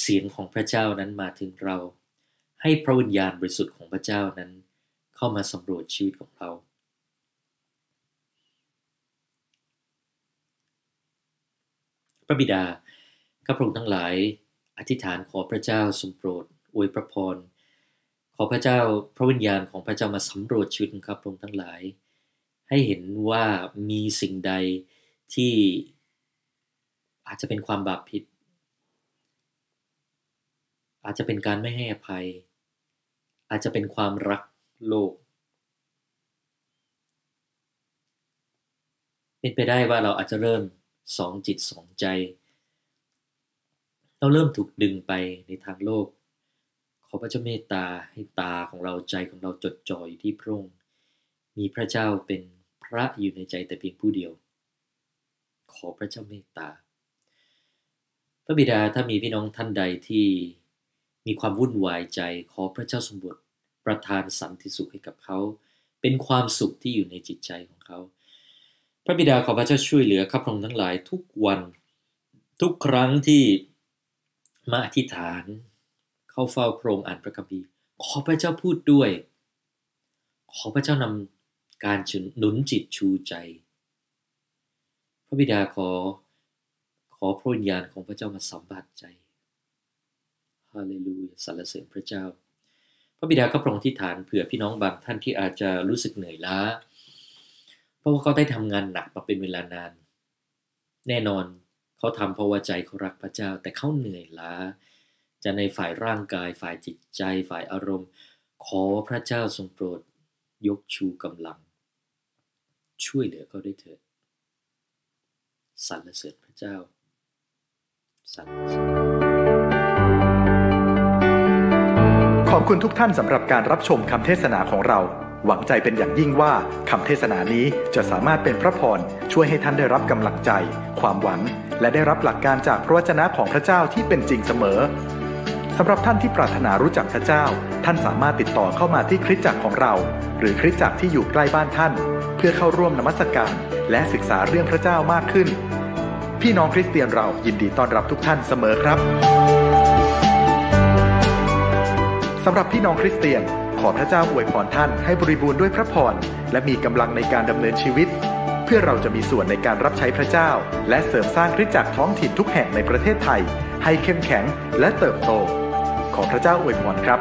เสียงของพระเจ้านั้นมาถึงเราให้พระวิญญาณบริสุทธิ์ของพระเจ้านั้นเข้ามาสำรวจชีวิตของเราพระบิดาข้าพระองค์ทั้งหลายอธิษฐานขอพระเจ้าทรงโปรดอวยพระพรขอพระเจ้าพระวิญญาณของพระเจ้ามาสำรวจชีวิตของข้าพระองค์ทั้งหลายให้เห็นว่ามีสิ่งใดที่ อาจจะเป็นความบาปผิดอาจจะเป็นการไม่ให้อภัยอาจจะเป็นความรักโลกเป็นไปได้ว่าเราอาจจะเริ่มสองจิตสองใจเราเริ่มถูกดึงไปในทางโลกขอพระเจ้าเมตตาให้ตาของเราใจของเราจดจ่ออยู่ที่พระองค์มีพระเจ้าเป็นพระอยู่ในใจแต่เพียงผู้เดียวขอพระเจ้าเมตตาพระบิดาถ้ามีพี่น้องท่านใดที่มีความวุ่นวายใจขอพระเจ้าทรงโปรดประทานสันติสุขให้กับเขาเป็นความสุขที่อยู่ในจิตใจของเขาพระบิดาขอพระเจ้าช่วยเหลือข้าพระองค์ทั้งหลายทุกวันทุกครั้งที่มาอธิษฐานเข้าเฝ้าพระองค์อ่านพระคัมภีร์ขอพระเจ้าพูดด้วยขอพระเจ้านำการหนุนจิตชูใจพระบิดาขอพระวิญญาณของพระเจ้ามาสัมผัสใจฮาเลลูยาสรรเสริญพระเจ้าพระบิดาข้าพระองค์อธิษฐานเผื่อพี่น้องบางท่านที่อาจจะรู้สึกเหนื่อยล้าเพราะว่าเขาได้ทำงานหนักมาเป็นเวลานานแน่นอนเขาทำเพราะว่าใจเขารักพระเจ้าแต่เขาเหนื่อยล้าจะในฝ่ายร่างกายฝ่ายจิตใจฝ่ายอารมณ์ขอพระเจ้าทรงโปรดยกชูกำลังช่วยเหลือเขาด้วยเถิดสรรเสริญพระเจ้าสรรเสริญขอบคุณทุกท่านสำหรับการรับชมคำเทศนาของเราหวังใจเป็นอย่างยิ่งว่าคำเทศนานี้จะสามารถเป็นพระพรช่วยให้ท่านได้รับกำลังใจความหวังและได้รับหลักการจากพระวจนะของพระเจ้าที่เป็นจริงเสมอสำหรับท่านที่ปรารถนารู้จักพระเจ้าท่านสามารถติดต่อเข้ามาที่คริสตจักรของเราหรือคริสตจักรที่อยู่ใกล้บ้านท่านเพื่อเข้าร่วมนมัสการและศึกษาเรื่องพระเจ้ามากขึ้นพี่น้องคริสเตียนเรายินดีต้อนรับทุกท่านเสมอครับสำหรับพี่น้องคริสเตียนขอพระเจ้าอวยพรท่านให้บริบูรณ์ด้วยพระพรและมีกำลังในการดำเนินชีวิตเพื่อเราจะมีส่วนในการรับใช้พระเจ้าและเสริมสร้างคริสตจักรท้องถิ่นทุกแห่งในประเทศไทยให้เข้มแข็งและเติบโตขอพระเจ้าอวยพรครับ